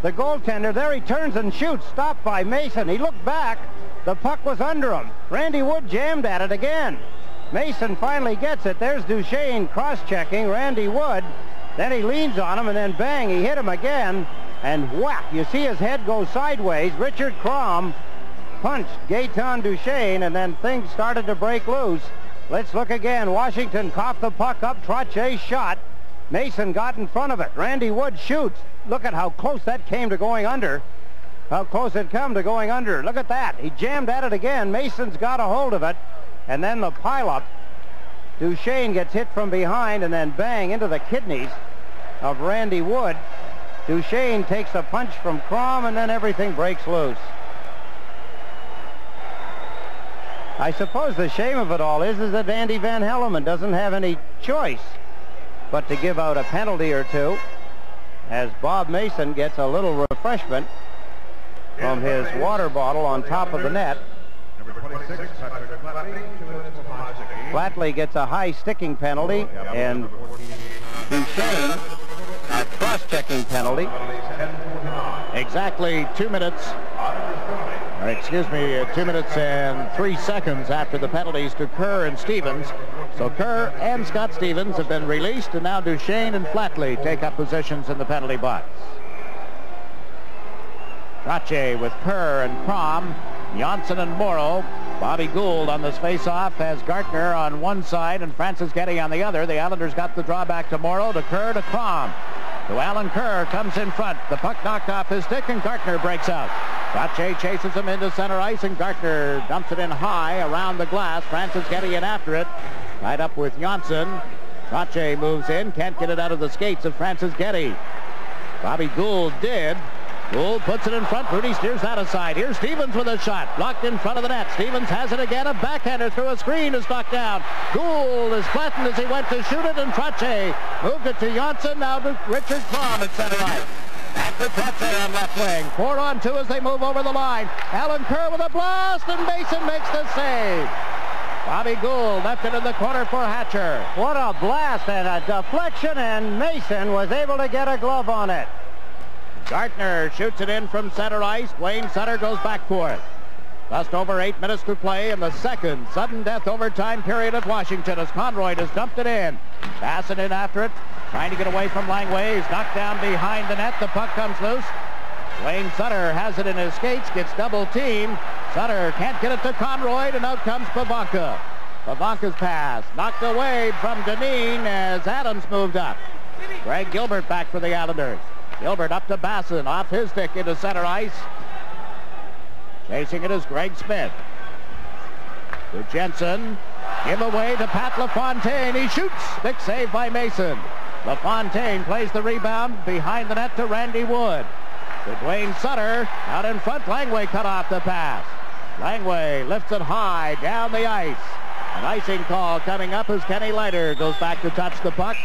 the goaltender. There he turns and shoots. Stopped by Mason. He looked back. The puck was under him. Randy Wood jammed at it again. Mason finally gets it. There's Duchesne cross-checking Randy Wood. Then he leans on him, and then bang, he hit him again. And whack, you see his head go sideways. Richard Kromm punched Gaetan Duchesne, and then things started to break loose. Let's look again. Washington coughed the puck up. Trache shot. Mason got in front of it. Randy Wood shoots. Look at how close that came to going under. How close it come to going under. Look at that. He jammed at it again. Mason's got a hold of it. And then the pileup. Duchesne gets hit from behind, and then bang into the kidneys of Randy Wood. Duchesne takes a punch from Kromm, and then everything breaks loose. I suppose the shame of it all is that Andy Van Helleman doesn't have any choice but to give out a penalty or two, as Bob Mason gets a little refreshment from his water bottle on top of the net. Number 26, Patrick Flatley. Flatley gets a high sticking penalty, and Duchesne a cross-checking penalty. Exactly 2 minutes, or excuse me, 2 minutes and 3 seconds after the penalties to Kerr and Stevens. So Kerr and Scott Stevens have been released, and now Duchesne and Flatley take up positions in the penalty box. Trache with Kerr and Kromm, Jonsson and Morrow. Bobby Gould on this face-off has Gartner on one side and Franceschetti on the other. The Islanders got the drawback to Morrow, to Kerr, to Kromm. To Alan Kerr, comes in front. The puck knocked off his stick and Gartner breaks out. Trache chases him into center ice and Gartner dumps it in high around the glass. Franceschetti in after it. Tied up with Jonsson. Trache moves in, can't get it out of the skates of Franceschetti. Bobby Gould did. Gould puts it in front. Hrudey steers that aside. Here's Stevens with a shot. Blocked in front of the net. Stevens has it again. A backhander through a screen is knocked down. Gould is flattened as he went to shoot it, and Trache moved it to Jonsson. Now to Richard Kromm at center ice. Back to Trache on left wing. 4-on-2 as they move over the line. Alan Kerr with a blast, and Mason makes the save. Bobby Gould left it in the corner for Hatcher. What a blast and a deflection, and Mason was able to get a glove on it. Gartner shoots it in from center ice. Duane Sutter goes back for it. Just over 8 minutes to play in the second sudden death overtime period at Washington as Konroyd has dumped it in. Bassen in after it, trying to get away from Langway. He's knocked down behind the net. The puck comes loose. Duane Sutter has it in his skates, gets double-teamed. Sutter can't get it to Konroyd, and out comes Pivonka. Pivonka's pass knocked away from Dineen as Adams moved up. Greg Gilbert back for the Islanders. Gilbert up to Bassen, off his stick into center ice. Chasing it is Greg Smith. To Jensen, give away to Pat LaFontaine. He shoots, big save by Mason. LaFontaine plays the rebound behind the net to Randy Wood. To Duane Sutter, out in front, Langway cut off the pass. Langway lifts it high, down the ice. An icing call coming up as Kenny Leiter goes back to touch the puck.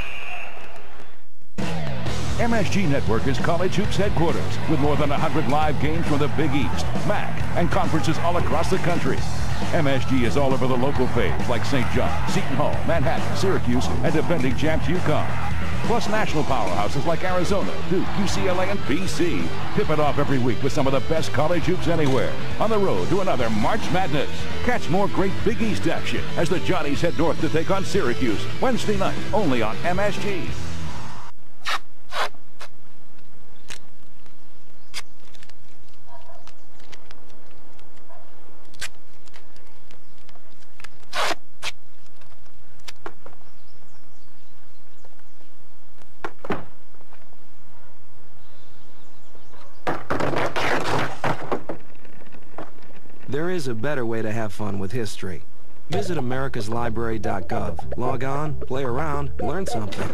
MSG Network is College Hoops headquarters with more than 100 live games from the Big East, MAC, and conferences all across the country. MSG is all over the local faves like St. John, Seton Hall, Manhattan, Syracuse, and defending champs UConn. Plus national powerhouses like Arizona, Duke, UCLA, and BC. Tip it off every week with some of the best college hoops anywhere. On the road to another March Madness. Catch more great Big East action as the Johnnies head north to take on Syracuse Wednesday night only on MSG. There is a better way to have fun with history. Visit americaslibrary.gov. Log on, play around, learn something.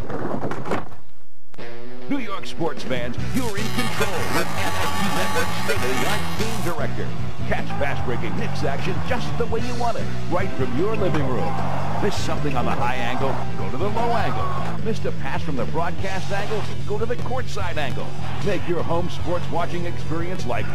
New York sports fans, you're in control with MSG Network's state-of-the-art game director. Catch fast-breaking Knicks action just the way you want it, right from your living room. Miss something on the high angle? Go to the low angle. Missed a pass from the broadcast angle? Go to the courtside angle. Make your home sports watching experience like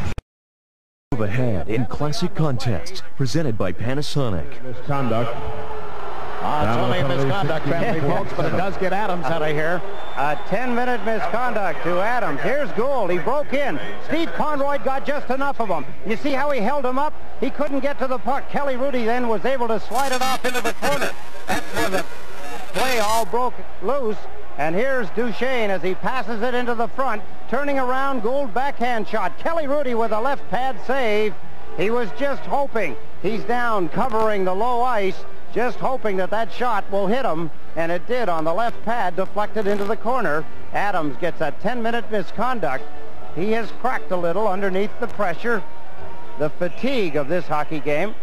ahead in classic contests presented by Panasonic. Misconduct. It's only a misconduct penalty, folks, but it does get Adams out of here. A 10-minute misconduct to Adams. Here's Gould. He broke in. Steve Konroyd got just enough of him. You see how he held him up? He couldn't get to the puck. Kelly Hrudey then was able to slide it off into the corner. That's where the play all broke loose. And here's Duchesne as he passes it into the front. Turning around, Gould backhand shot. Kelly Hrudey with a left pad save. He was just hoping. He's down covering the low ice, just hoping that that shot will hit him. And it did on the left pad, deflected into the corner. Adams gets a 10-minute misconduct. He has cracked a little underneath the pressure, the fatigue of this hockey game.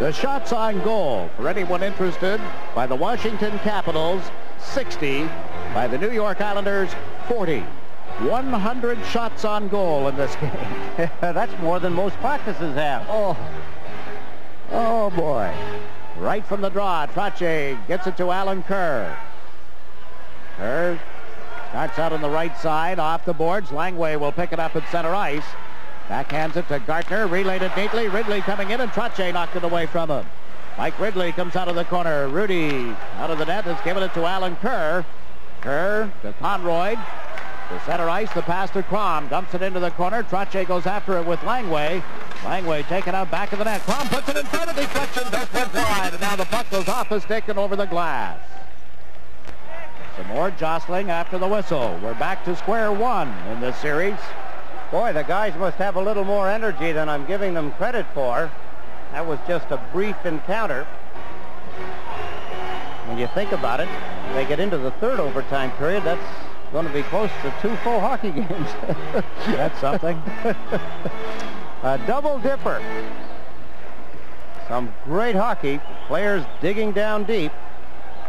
The shots on goal for anyone interested by the Washington Capitals, 60. By the New York Islanders, 40. 100 shots on goal in this game. That's more than most practices have. Oh boy. Right from the draw, Trache gets it to Alan Kerr. Kerr starts out on the right side, off the boards. Langway will pick it up at center ice. Backhands it to Gartner, relayed it neatly. Ridley coming in, and Trache knocked it away from him. Mike Ridley comes out of the corner. Hrudey out of the net has given it to Alan Kerr. Kerr to Konroyd. The center ice, the pass to Kromm. Dumps it into the corner. Trache goes after it with Langway. Langway taken out back of the net. Kromm puts it in front of the deflection. Ducks it wide. And now the puck goes off the stick and over the glass. Some more jostling after the whistle. We're back to square one in this series. Boy, the guys must have a little more energy than I'm giving them credit for. That was just a brief encounter. When you think about it, they get into the third overtime period. That's going to be close to 2 full hockey games. That's something. A double dipper. Some great hockey. Players digging down deep.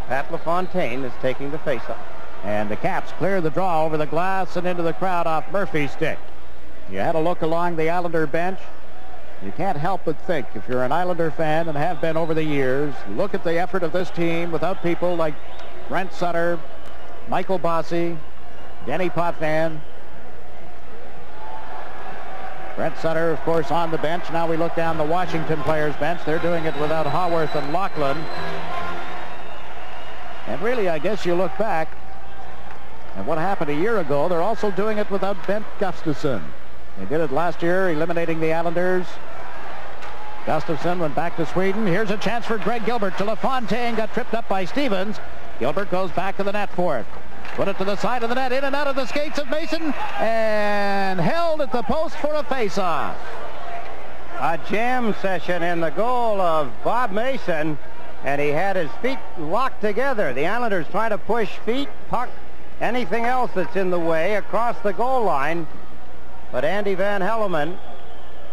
Pat LaFontaine is taking the faceoff. And the Caps clear the draw over the glass and into the crowd off Murphy's stick. You had a look along the Islander bench. You can't help but think, if you're an Islander fan and have been over the years, look at the effort of this team without people like Brent Sutter, Michael Bossy, Denny Potvin. Brent Sutter, of course, on the bench. Now we look down the Washington players' bench. They're doing it without Haworth and Lachlan. And really, I guess you look back at what happened a year ago. They're also doing it without Bent Gustafson. They did it last year, eliminating the Islanders. Gustafson went back to Sweden. Here's a chance for Greg Gilbert to LaFontaine. Got tripped up by Stevens. Gilbert goes back to the net for it. Put it to the side of the net, in and out of the skates of Mason, and held at the post for a face-off. A jam session in the goal of Bob Mason, and he had his feet locked together. The Islanders try to push feet, puck, anything else that's in the way across the goal line. But Andy Van Helleman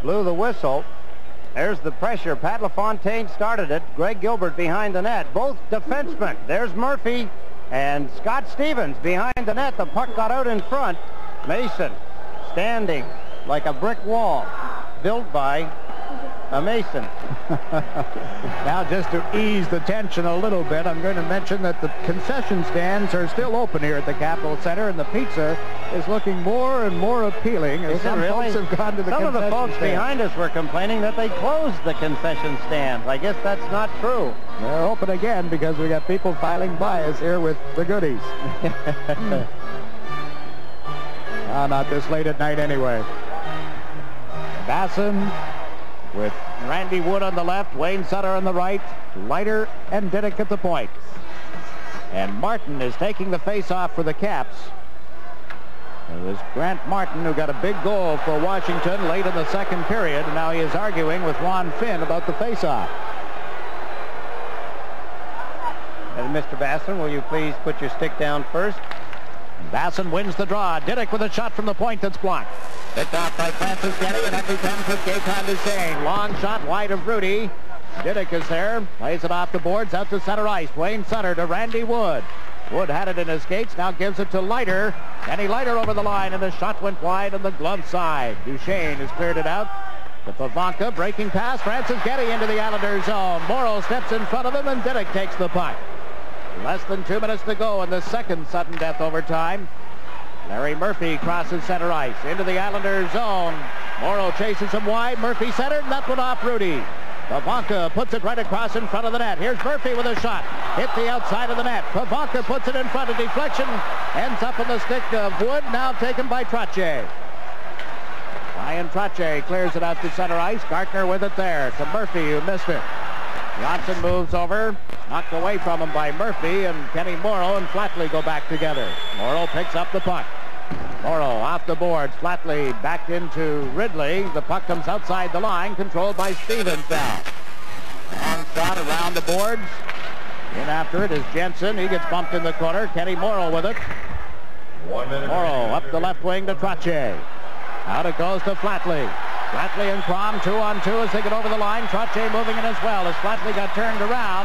blew the whistle. There's the pressure. Pat LaFontaine started it. Greg Gilbert behind the net. Both defensemen. There's Murphy and Scott Stevens behind the net. The puck got out in front. Mason standing like a brick wall built by a Mason. Now, just to ease the tension a little bit, I'm going to mention that the concession stands are still open here at the Capitol Center, and the pizza is looking more and more appealing. As some folks have gone to the concession stand. Some of the folks behind us were complaining that they closed the concession stands. I guess that's not true. They're open again because we got people filing by us here with the goodies. Oh, not this late at night anyway. Bassen with Randy Wood on the left, Wayne Sutter on the right, Leiter and Dinnick at the point. And Martin is taking the face-off for the Caps. It was Grant Martin who got a big goal for Washington late in the second period, and now he is arguing with Juan Finn about the face-off. And Mr. Bassen, will you please put your stick down first? Bassen wins the draw. Dinnick with a shot from the point that's blocked. Picked off by Franceschetti, and that becomes with Gaetan Duchesne. Long shot wide of Hrudey. Dinnick is there. Plays it off the boards. Out to center ice. Wayne Sutter to Randy Wood. Wood had it in his skates. Now gives it to Leiter. Kenny Leiter over the line, and the shot went wide on the glove side. Duchesne has cleared it out. To Pivonka, breaking pass. Franceschetti into the Islanders' zone. Morrow steps in front of him, and Dinnick takes the puck. Less than 2 minutes to go in the second sudden death overtime. Larry Murphy crosses center ice into the Islanders' zone. Morrow chases him wide. Murphy centered, and that one off Hrudey. Pivonka puts it right across in front of the net. Here's Murphy with a shot. Hit the outside of the net. Pivonka puts it in front of deflection. Ends up on the stick of Wood, now taken by Trottier. Ryan Trache clears it out to center ice. Gartner with it there to Murphy, who missed it. Jonsson moves over, knocked away from him by Murphy, and Kenny Morrow and Flatley go back together. Morrow picks up the puck. Morrow off the boards. Flatley back into Ridley. The puck comes outside the line, controlled by Stevens now. Long shot around the boards. In after it is Jensen. He gets bumped in the corner. Kenny Morrow with it. Morrow up the left wing to Trache. Out it goes to Flatley. Flatley and Kromm 2-on-2 as they get over the line. Trache moving in as well as Flatley got turned around.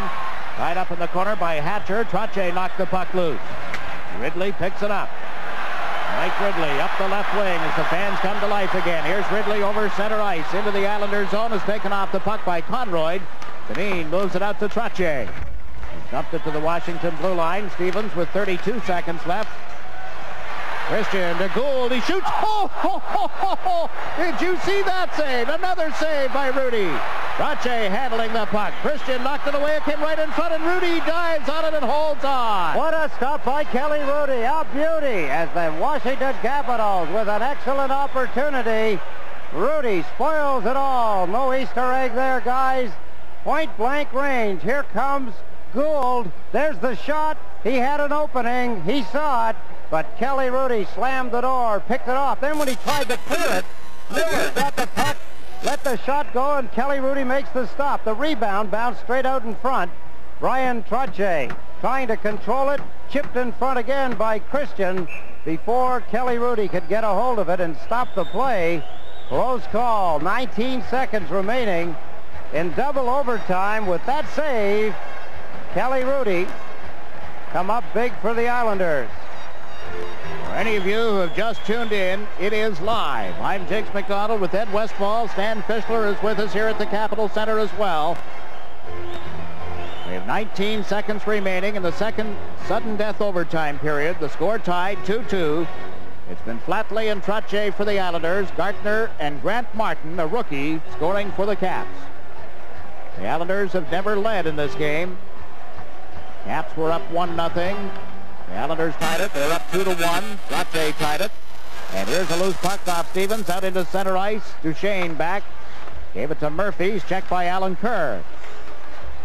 Tied up in the corner by Hatcher. Trache knocked the puck loose. Ridley picks it up. Mike Ridley up the left wing as the fans come to life again. Here's Ridley over center ice into the Islanders zone. Is taken off the puck by Konroyd. Dineen moves it out to Trache. He's dumped it to the Washington blue line. Stevens with 32 seconds left. Christian to Gould. He shoots. Oh, ho, ho, ho, ho. Did you see that save? Another save by Hrudey. Trache handling the puck. Christian knocked it away. It came right in front, and Hrudey dives on it and holds on. What a stop by Kelly Hrudey. A beauty as the Washington Capitals with an excellent opportunity. Hrudey spoils it all. No Easter egg there, guys. Point blank range. Here comes Gould. There's the shot. He had an opening. He saw it. But Kelly Hrudey slammed the door, picked it off. Then when he tried to clear it, got the puck, let the shot go, and Kelly Hrudey makes the stop. The rebound bounced straight out in front. Brian Trottier trying to control it, chipped in front again by Christian before Kelly Hrudey could get a hold of it and stop the play. Close call, 19 seconds remaining in double overtime. With that save, Kelly Hrudey come up big for the Islanders. For any of you who have just tuned in, it is live. I'm Jakes McDonald with Ed Westfall. Stan Fischler is with us here at the Capitol Center as well. We have 19 seconds remaining in the second sudden death overtime period. The score tied 2-2. It's been Flatley and Trache for the Islanders, Gartner and Grant Martin, a rookie, scoring for the Caps. The Islanders have never led in this game. Caps were up 1-0. The Islanders tied it. They're up 2-1. Trache tied it. And here's a loose puck off Stevens out into center ice. Duchesne back. Gave it to Murphy's. Checked by Alan Kerr.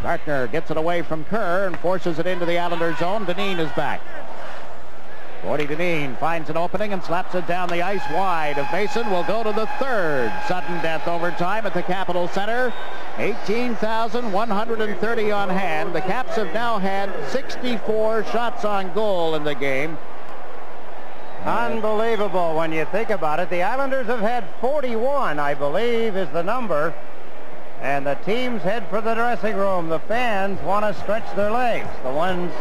Gartner gets it away from Kerr and forces it into the Islanders zone. Dineen is back. Gordy Dineen finds an opening and slaps it down the ice wide of Mason. Will go to the third sudden death overtime at the Capitol Center. 18,130 on hand. The Caps have now had 64 shots on goal in the game. Unbelievable when you think about it. The Islanders have had 41, I believe, is the number. And the teams head for the dressing room. The fans want to stretch their legs. The ones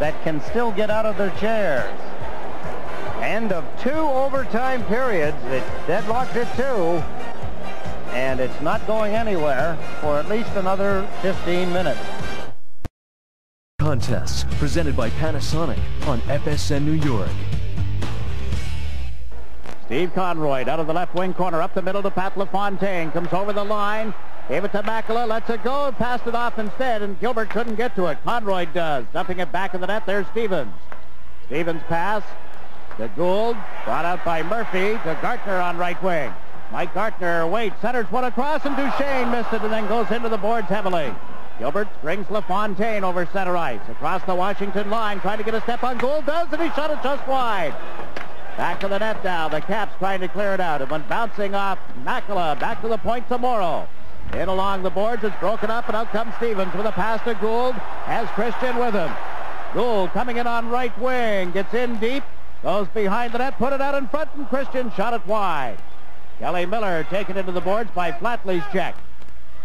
that can still get out of their chairs. End of two overtime periods. It deadlocked at two, and it's not going anywhere for at least another 15 minutes. Contests presented by Panasonic on FSN New York. Steve Konroyd out of the left wing corner, up the middle to Pat LaFontaine, comes over the line. Gave it to Makela, lets it go, passed it off instead, and Gilbert couldn't get to it. Konroyd does, dumping it back in the net. There's Stevens. Stevens' pass to Gould, brought out by Murphy to Gartner on right wing. Mike Gartner waits, centers one across, and Duchesne missed it, and then goes into the boards heavily. Gilbert brings LaFontaine over center ice, across the Washington line, trying to get a step on Gould, does, and he shot it just wide. Back to the net now. The Caps trying to clear it out. It went bouncing off Makela, back to the point to Morrow. In along the boards, it's broken up, and out comes Stevens with a pass to Gould, has Christian with him. Gould coming in on right wing, gets in deep, goes behind the net, put it out in front, and Christian shot it wide. Kelly Miller taken into the boards by Flatley's check.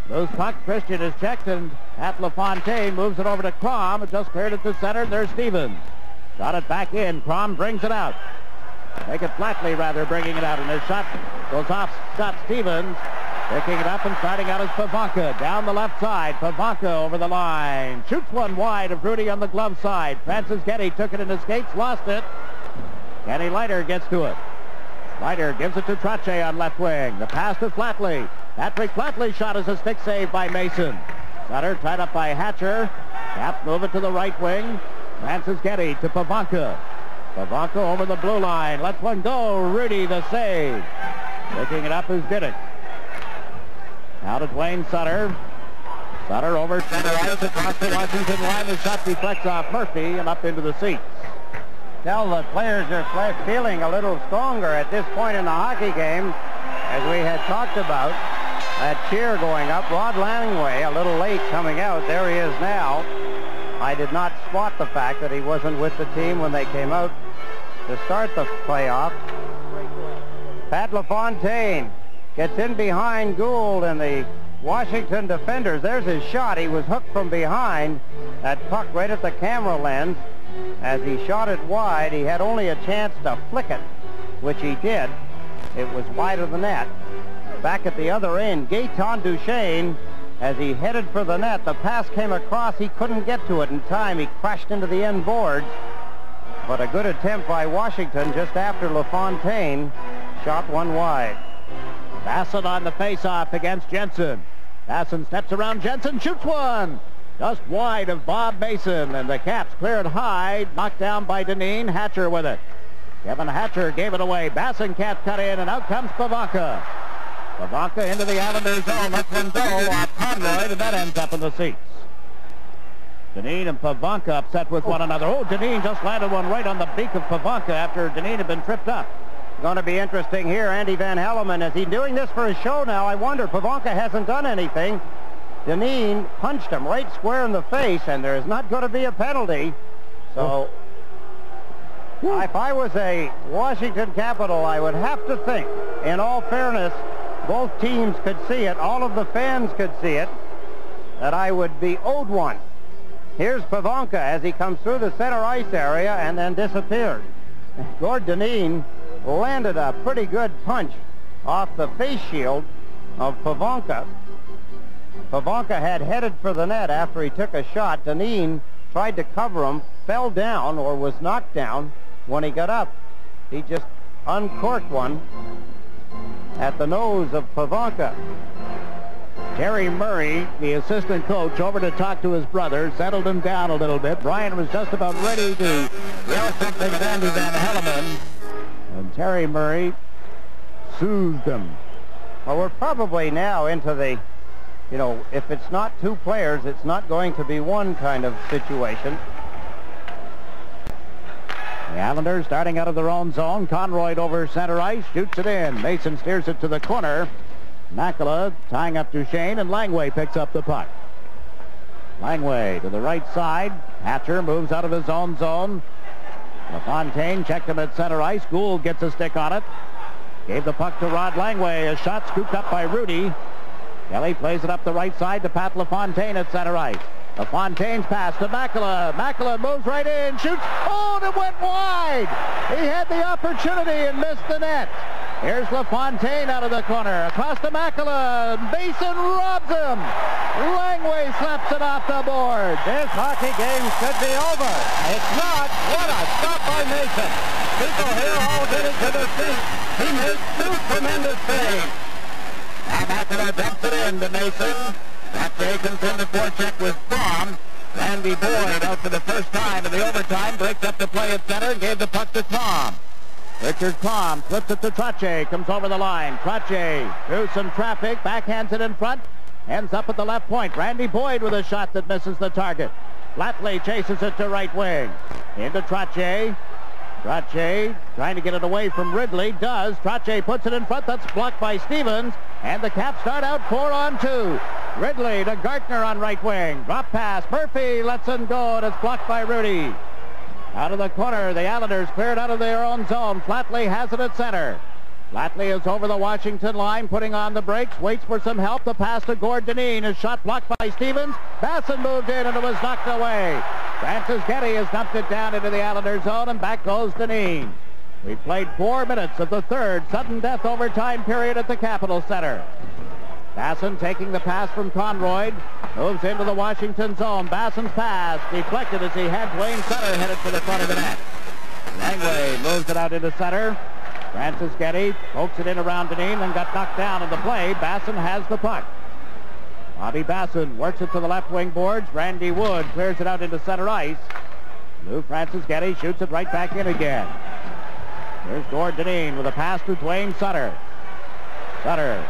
Loose puck, Christian is checked, and Pat LaFontaine moves it over to Kromm. It just cleared at the center, and there's Stevens. Shot it back in, Kromm brings it out. Make it Flatley, rather, bringing it out, and his shot goes off Scott Stevens. Picking it up and starting out as Pivonka down the left side. Pivonka over the line. Shoots one wide of Hrudey on the glove side. Franceschetti took it and escapes, lost it. Kenny Leiter gets to it. Leiter gives it to Trache on left wing. The pass to Flatley. Patrick Flatley shot as a stick save by Mason. Sutter tied up by Hatcher. Caps move it to the right wing. Franceschetti to Pivonka. Pivonka over the blue line. Lets one go. Hrudey the save. Picking it up is Dineen. Now to Duane Sutter. Sutter over center ice across the Washington line. The shot deflects off Murphy and up into the seats. Tell the players are feeling a little stronger at this point in the hockey game, as we had talked about. That cheer going up. Rod Langway a little late coming out. There he is now. I did not spot the fact that he wasn't with the team when they came out to start the playoff. Pat LaFontaine gets in behind Gould and the Washington defenders. There's his shot. He was hooked from behind. That puck right at the camera lens. As he shot it wide, he had only a chance to flick it, which he did. It was wide of the net. Back at the other end, Gaetan Duchesne, as he headed for the net, the pass came across. He couldn't get to it in time. He crashed into the end boards. But a good attempt by Washington just after LaFontaine shot one wide. Bassen on the face-off against Jensen. Bassen steps around Jensen, shoots one! Just wide of Bob Mason, and the Caps cleared high, knocked down by Dineen. Hatcher with it. Kevin Hatcher gave it away. Bassen can't cut in, and out comes Pivonka. Pivonka into the Islanders' zone. That's one goal off Konroyd, and that ends up in the seats. Dineen and Pivonka upset with one another. Oh, Dineen just landed one right on the beak of Pivonka after Dineen had been tripped up. Going to be interesting here. Andy Van Helleman, is he doing this for his show now? I wonder. Pivonka hasn't done anything. Dineen punched him right square in the face, and there's not going to be a penalty. So if I was a Washington Capital, I would have to think, in all fairness, both teams could see it, all of the fans could see it, that I would be owed one. Here's Pivonka as he comes through the center ice area and then disappeared. Gord Dineen landed a pretty good punch off the face shield of Pivonka. Pivonka had headed for the net after he took a shot. Dineen tried to cover him, fell down or was knocked down. When he got up, he just uncorked one at the nose of Pivonka. Terry Murray, the assistant coach, over to talk to his brother, settled him down a little bit. Brian was just about ready to yell something at Andy Van Helleman, and Terry Murray soothed him. Well, we're probably now into the, you know, if it's not two players, it's not going to be one kind of situation. The Islanders starting out of their own zone. Konroyd over center ice, shoots it in. Mason steers it to the corner. Makela tying up Duchesne, and Langway picks up the puck. Langway to the right side. Hatcher moves out of his own zone. LaFontaine checked him at center ice. Gould gets a stick on it. Gave the puck to Rod Langway. A shot scooped up by Hrudey. Kelly plays it up the right side to Pat LaFontaine at center ice. LaFontaine's pass to Makela. Makela moves right in, shoots. Oh, and it went wide. He had the opportunity and missed the net. Here's LaFontaine out of the corner. Across to Makela. Bassen robs him. Langway slaps it off the board. This hockey game should be over. It's not. What a stop by Mason. People here all did it to the seat. He made two tremendous saves. Now Makela dumps it in to Mason. That's Mason's in the forecheck with Kromm. Randy Boyd out for the first time in the overtime. Breaks up the play at center and gave the puck to Kromm. Richard Kromm flips it to Trache. Comes over the line. Trache through some traffic. Backhands it in front. Ends up at the left point. Randy Boyd with a shot that misses the target. Flatley chases it to right wing. Into Trache. Trache trying to get it away from Ridley, does. Trache puts it in front, that's blocked by Stevens, and the Caps start out 4-on-2. Ridley to Gartner on right wing, drop pass, Murphy lets him go, and it's blocked by Hrudey. Out of the corner, the Islanders cleared out of their own zone. Flatley has it at center. Flatley is over the Washington line, putting on the brakes, waits for some help. The pass to Gord Dineen is shot blocked by Stevens. Bassen moved in, and it was knocked away. Franceschetti has dumped it down into the Islanders' zone, and back goes Dineen. We've played 4 minutes of the third sudden death overtime period at the Capitol Center. Bassen taking the pass from Konroyd, moves into the Washington zone. Bassen's pass deflected as he had Duane Sutter headed for the front of the net. Langway moves it out into Sutter. Franceschetti pokes it in around Dineen and got knocked down in the play. Bassen has the puck. Bobby Bassen works it to the left wing boards. Randy Wood clears it out into center ice. Lou Franceschetti shoots it right back in again. Here's Gord Dineen with a pass to Duane Sutter. Sutter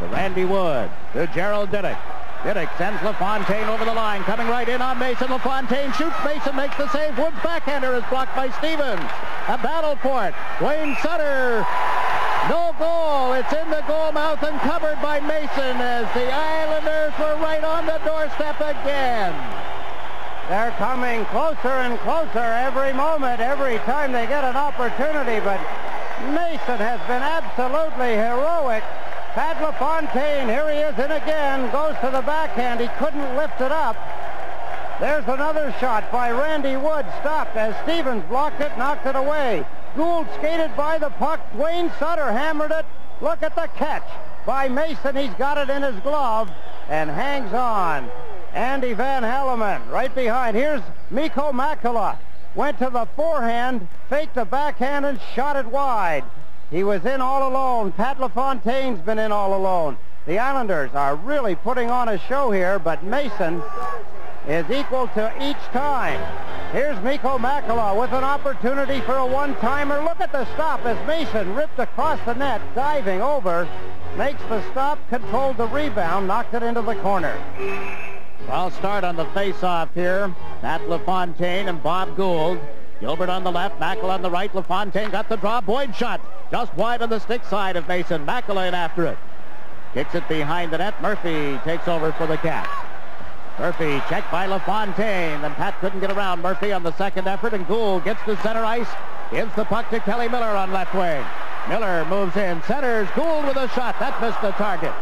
to Randy Wood to Gerald Diddick. Diddick sends LaFontaine over the line, coming right in on Mason. LaFontaine shoots. Mason makes the save. Wood's backhander is blocked by Stevens. A battle for it. Duane Sutter. No goal. It's in the goal mouth and covered by Mason as the Islanders were right on the doorstep again. They're coming closer and closer every moment, every time they get an opportunity, but Mason has been absolutely heroic. Pat LaFontaine, here he is in again, goes to the backhand. He couldn't lift it up. There's another shot by Randy Wood, stopped as Stevens blocked it, knocked it away. Gould skated by the puck. Duane Sutter hammered it. Look at the catch by Mason. He's got it in his glove and hangs on. Andy Van Helleman right behind. Here's Mikko Makela. Went to the forehand, faked the backhand, and shot it wide. He was in all alone. Pat LaFontaine's been in all alone. The Islanders are really putting on a show here, but Mason is equal to each time. Here's Mikko Makela with an opportunity for a one-timer. Look at the stop as Mason ripped across the net, diving over, makes the stop, controlled the rebound, knocked it into the corner. Well, start on the face-off here. Pat LaFontaine and Bob Gould. Gilbert on the left, Makela on the right. LaFontaine got the draw. Boyd shot just wide on the stick side of Mason. Makela in after it. Kicks it behind the net. Murphy takes over for the Caps. Murphy checked by LaFontaine, and Pat couldn't get around Murphy on the second effort, and Gould gets to center ice, gives the puck to Kelly Miller on left wing. Miller moves in, centers, Gould with a shot. That missed the target.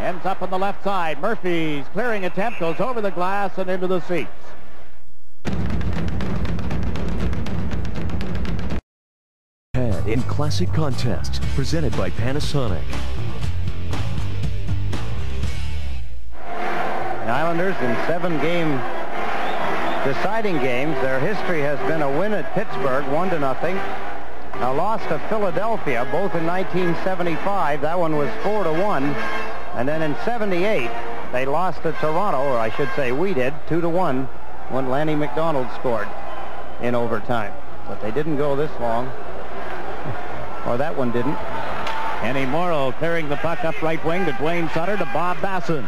Ends up on the left side. Murphy's clearing attempt goes over the glass and into the seats. Head in classic contest, presented by Panasonic. The Islanders in seven deciding games. Their history has been a win at Pittsburgh, 1-0. A loss to Philadelphia, both in 1975. That one was 4-1. And then in 78, they lost to Toronto, or I should say we did, 2-1, when Lanny McDonald scored in overtime. But they didn't go this long. Or that one didn't. Kenny Morrow clearing the puck up right wing to Duane Sutter to Bob Bassen.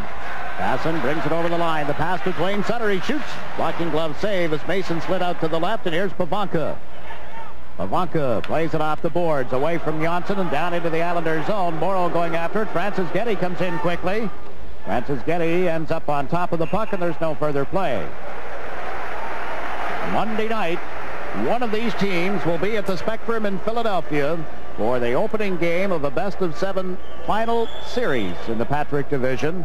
Bassen brings it over the line. The pass to Duane Sutter. He shoots. Blocking glove save as Mason slid out to the left. And here's Pivonka. Pivonka plays it off the boards. Away from Jonsson and down into the Islanders' zone. Morrow going after it. Franceschetti comes in quickly. Franceschetti ends up on top of the puck, and there's no further play. Monday night, one of these teams will be at the Spectrum in Philadelphia for the opening game of a best-of-7 final series in the Patrick Division.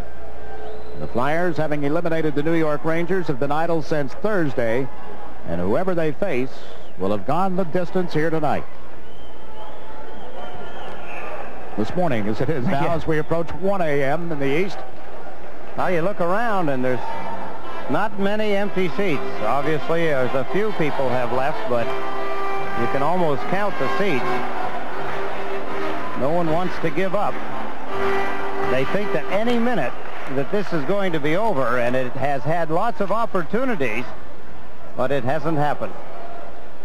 The Flyers, having eliminated the New York Rangers, have been idle since Thursday, and whoever they face will have gone the distance here tonight. This morning, as it is now, as we approach 1 a.m. in the East. Now you look around, and there's not many empty seats. Obviously, there's a few people have left, but you can almost count the seats. No one wants to give up. They think that any minute that this is going to be over, and it has had lots of opportunities, but it hasn't happened.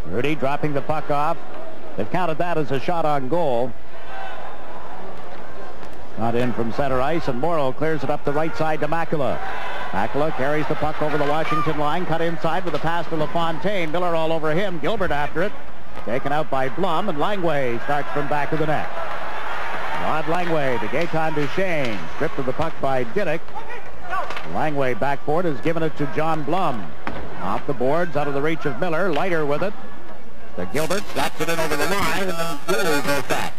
Hrudey dropping the puck off. They've counted that as a shot on goal. Not in from center ice, and Morrow clears it up the right side to Makela. Makela carries the puck over the Washington line, cut inside with a pass to LaFontaine. Miller all over him. Gilbert after it. Taken out by Blum, and Langway starts from back of the net. Rod Langway to Gaetan Duchesne. Stripped of the puck by Diddick. Langway back for it, has given it to John Blum. Off the boards, out of the reach of Miller. Leiter with it. The Gilbert slaps it in over the line, and then Gould goes back.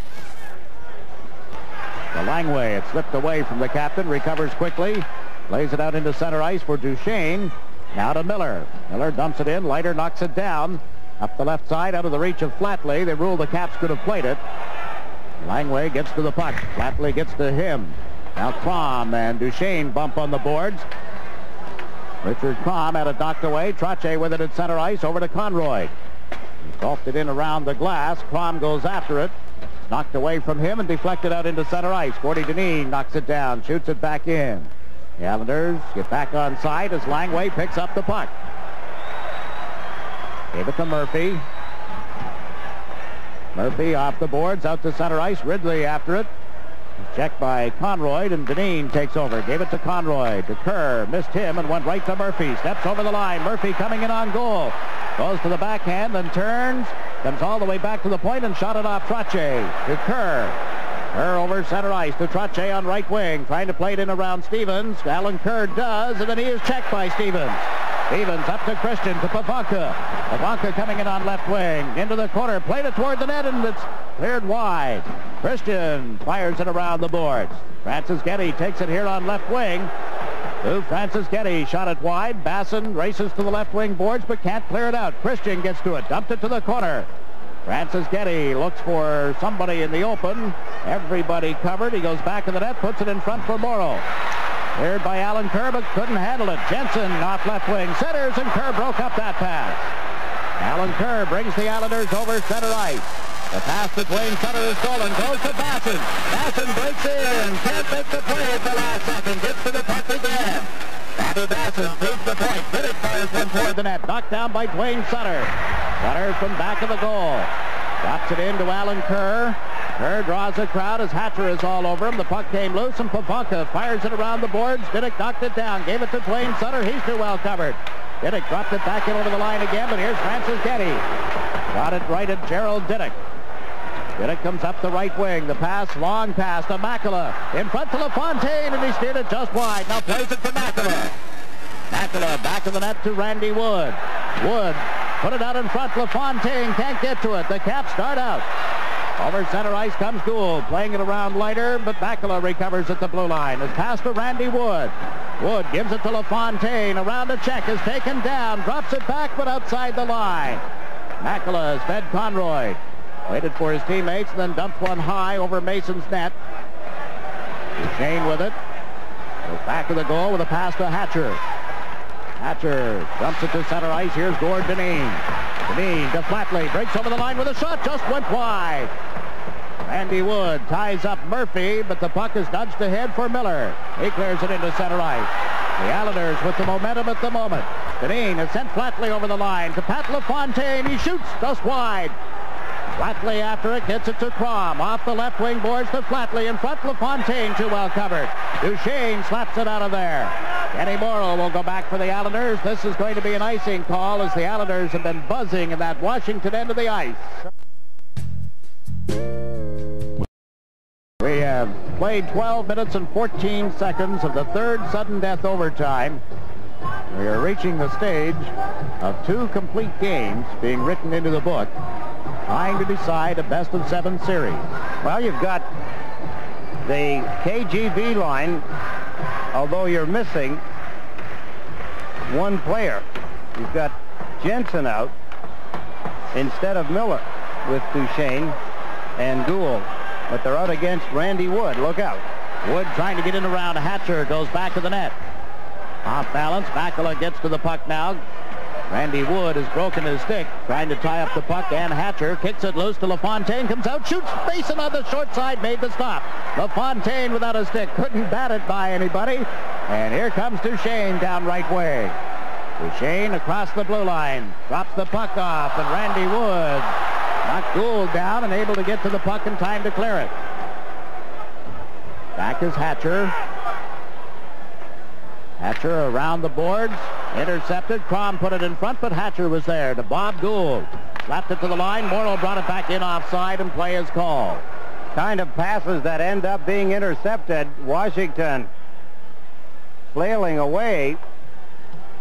The Langway, it slipped away from the captain, recovers quickly, lays it out into center ice for Duchesne. Now to Miller. Miller dumps it in. Leiter knocks it down. Up the left side, out of the reach of Flatley. They ruled the Caps could have played it. Langway gets to the puck. Flatley gets to him. Now Kromm and Duchesne bump on the boards. Richard Kromm had it knocked away. Trache with it at center ice over to Konroyd. He golfed it in around the glass. Kromm goes after it. Knocked away from him and deflected out into center ice. Gord Dineen knocks it down, shoots it back in. The Islanders get back on side as Langway picks up the puck. Gave it to Murphy. Murphy off the boards, out to center ice. Ridley after it. Checked by Konroyd, and Dineen takes over. Gave it to Konroyd. To Kerr, missed him, and went right to Murphy. Steps over the line. Murphy coming in on goal. Goes to the backhand, then turns. Comes all the way back to the point and shot it off Trache. To Kerr. Kerr over center ice. To Trache on right wing. Trying to play it in around Stevens. Alan Kerr does, and then he is checked by Stevens. Stevens up to Christian, to Pivonka. Pivonka coming in on left wing, into the corner, played it toward the net, and it's cleared wide. Christian fires it around the boards. Franceschetti takes it here on left wing. To Franceschetti, shot it wide. Bassen races to the left wing boards but can't clear it out. Christian gets to it, dumped it to the corner. Franceschetti looks for somebody in the open. Everybody covered. He goes back to the net, puts it in front for Morrow. Cleared by Alan Kerr, but couldn't handle it. Jensen off left wing, centers, and Kerr broke up that pass. Alan Kerr brings the Islanders over center ice. The pass that Duane Sutter has stolen goes to Bassen. Bassen breaks in and can't make the play at the last second. Gets to the puck again. After Bassen proves the point. Minute fires one toward the net. Knocked down by Duane Sutter. Sutter from back of the goal. Drops it in to Alan Kerr. Kerr draws a crowd as Hatcher is all over him. The puck came loose and Pivonka fires it around the boards. Diddick knocked it down. Gave it to Duane Sutter. He's too well covered. Diddick dropped it back in over the line again, but here's Franceschetti. Got it right at Gerald Diddick. Diddick comes up the right wing. The pass, long pass to Makela. In front to LaFontaine, and he steered it just wide. Now plays it to Makela. Makela back of the net to Randy Wood. Wood put it out in front. LaFontaine can't get to it. The Caps start out. Over center ice comes Gould. Playing it around Leiter, but Makela recovers at the blue line. It's passed to Randy Wood. Wood gives it to LaFontaine. Around a check is taken down. Drops it back, but outside the line. Makela has fed Konroyd. Waited for his teammates and then dumped one high over Mason's net. Duchesne with it. Goes back to the goal with a pass to Hatcher. Hatcher dumps it to center ice. Here's Gord Dineen. Dineen to Flatley. Breaks over the line with a shot. Just went wide. Randy Wood ties up Murphy, but the puck is nudged ahead for Miller. He clears it into center ice. The Islanders with the momentum at the moment. Dineen has sent Flatley over the line to Pat LaFontaine. He shoots just wide. Flatley after it, gets it to Kromm. Off the left wing boards to Flatley. In front, LaFontaine too well covered. Duchesne slaps it out of there. Kenny Morrow will go back for the Islanders. This is going to be an icing call as the Islanders have been buzzing in that Washington end of the ice. We have played 12 minutes and 14 seconds of the third sudden death overtime. We are reaching the stage of two complete games being written into the book, trying to decide a best-of-7 series. Well, you've got the KGB line, although you're missing one player. You've got Jensen out instead of Miller with Duchesne and Gould, but they're out against Randy Wood. Look out. Wood trying to get in around Hatcher, goes back to the net. Off balance, Makela gets to the puck now. Randy Wood has broken his stick, trying to tie up the puck, and Hatcher kicks it loose to LaFontaine, comes out, shoots, Bassen on the short side, made the stop. LaFontaine without a stick, couldn't bat it by anybody, and here comes Duchesne down right way. Duchesne across the blue line, drops the puck off, and Randy Wood knocked Gould down and able to get to the puck in time to clear it. Back is Hatcher. Hatcher around the boards, intercepted. Kromm put it in front, but Hatcher was there to Bob Gould. Slapped it to the line. Morrow brought it back in offside, and play is called. Kind of passes that end up being intercepted. Washington flailing away.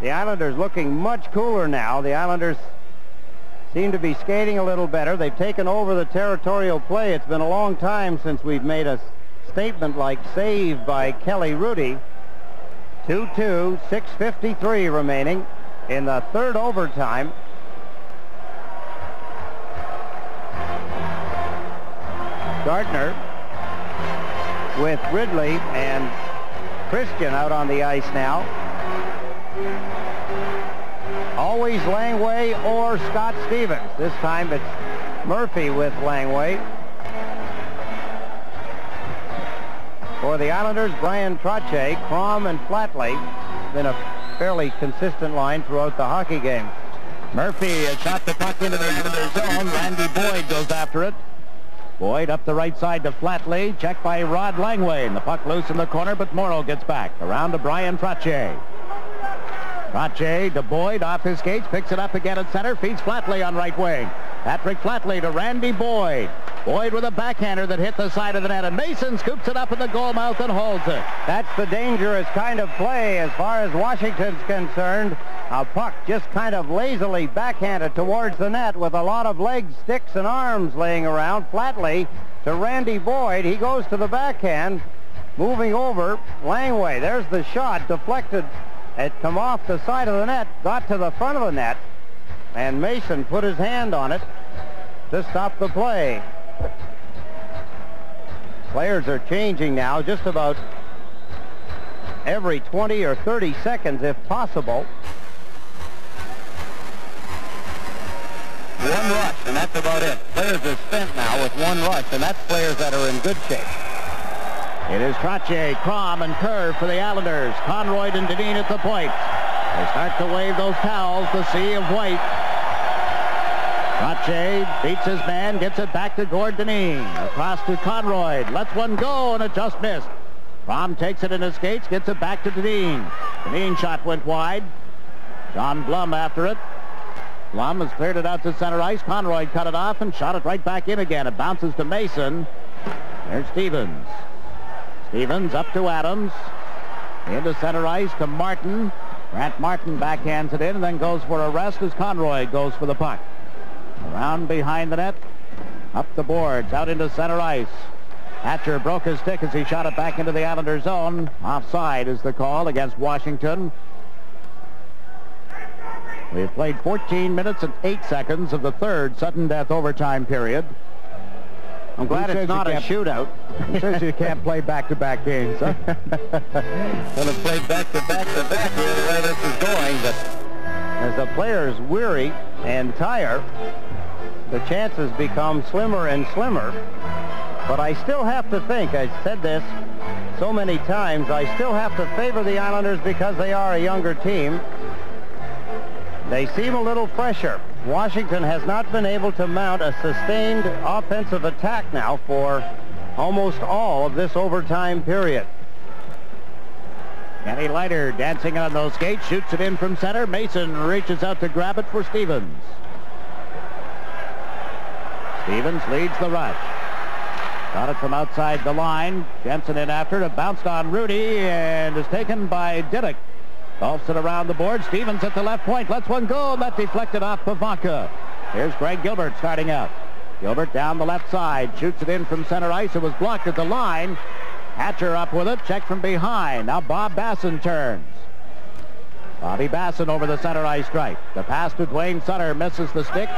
The Islanders looking much cooler now. The Islanders seem to be skating a little better. They've taken over the territorial play. It's been a long time since we've made a statement like save by Kelly Hrudey. 2-2, 6:53 remaining in the third overtime. Gartner with Ridley and Christian out on the ice now. Always Langway or Scott Stevens. This time it's Murphy with Langway. For the Islanders, Brian Trottier, Kromm, and Flatley. It's been a fairly consistent line throughout the hockey game. Murphy has shot the puck into the Islanders' zone. Randy Boyd goes after it. Boyd up the right side to Flatley. Checked by Rod Langway. And the puck loose in the corner, but Morrow gets back. Around to Brian Trottier. Trottier to Boyd off his skates. Picks it up again at center. Feeds Flatley on right wing. Patrick Flatley to Randy Boyd. Boyd with a backhander that hit the side of the net, and Bassen scoops it up in the goal mouth and holds it. That's the dangerous kind of play as far as Washington's concerned. A puck just kind of lazily backhanded towards the net with a lot of legs, sticks, and arms laying around. Flatley to Randy Boyd. He goes to the backhand. Moving over, Langway, there's the shot, deflected. It come off the side of the net, got to the front of the net, and Mason put his hand on it to stop the play. Players are changing now just about every 20 or 30 seconds if possible. One rush, and that's about it. Players are spent now with one rush, and that's players that are in good shape. It is Trottier, Kromm, and Kerr for the Islanders. Konroyd and Dineen at the point. They start to wave those towels, the sea of white. Trottier beats his man, gets it back to Gord Dineen. Across to Konroyd, lets one go, and it just missed. Kromm takes it in his skates, gets it back to Dineen. Dineen's shot went wide. John Blum after it. Blum has cleared it out to center ice. Konroyd cut it off and shot it right back in again. It bounces to Mason. There's Stevens. Stevens up to Adams. Into center ice to Martin. Grant Martin backhands it in and then goes for a rest as Konroyd goes for the puck. Around behind the net. Up the boards. Out into center ice. Hatcher broke his stick as he shot it back into the Islander zone. Offside is the call against Washington. We have played 14 minutes and 8 seconds of the third sudden death overtime period. I'm glad it's not a shootout. Who says you can't play back-to-back games, huh? Well, it's played back-to-back-to-back the way this is going, but as the players weary and tire, the chances become slimmer and slimmer. But I still have to think, I said this so many times, I still have to favor the Islanders because they are a younger team. They seem a little fresher. Washington has not been able to mount a sustained offensive attack now for almost all of this overtime period. Kenny Leiter dancing on those skates, shoots it in from center. Mason reaches out to grab it for Stevens. Stevens leads the rush. Got it from outside the line. Jensen in after it, bounced on Hrudey and is taken by Diddick. Golfs it around the board. Stevens at the left point. Lets one go. That deflected off Pivonka. Here's Greg Gilbert starting out. Gilbert down the left side. Shoots it in from center ice. It was blocked at the line. Hatcher up with it. Check from behind. Now Bob Bassen turns. Bobby Bassen over the center ice stripe. The pass to Duane Sutter. Misses the stick.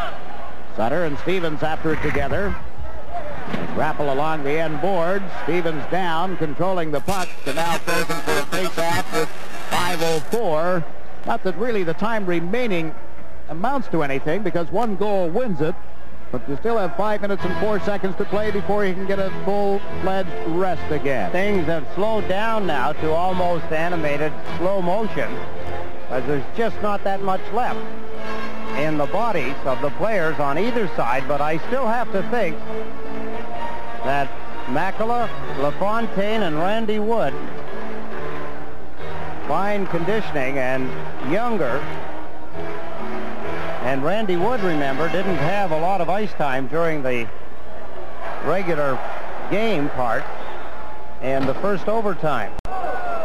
Sutter and Stevens after it together. They grapple along the end board. Stevens down. Controlling the puck. And now frozen for a face-off with 5:04. Not that really the time remaining amounts to anything because one goal wins it, but you still have 5 minutes and 4 seconds to play before you can get a full-fledged rest again. Things have slowed down now to almost animated slow motion as there's just not that much left in the bodies of the players on either side, but I still have to think that Makela, LaFontaine, and Randy Wood, fine conditioning and younger, and Randy Wood, remember, didn't have a lot of ice time during the regular game part and the first overtime.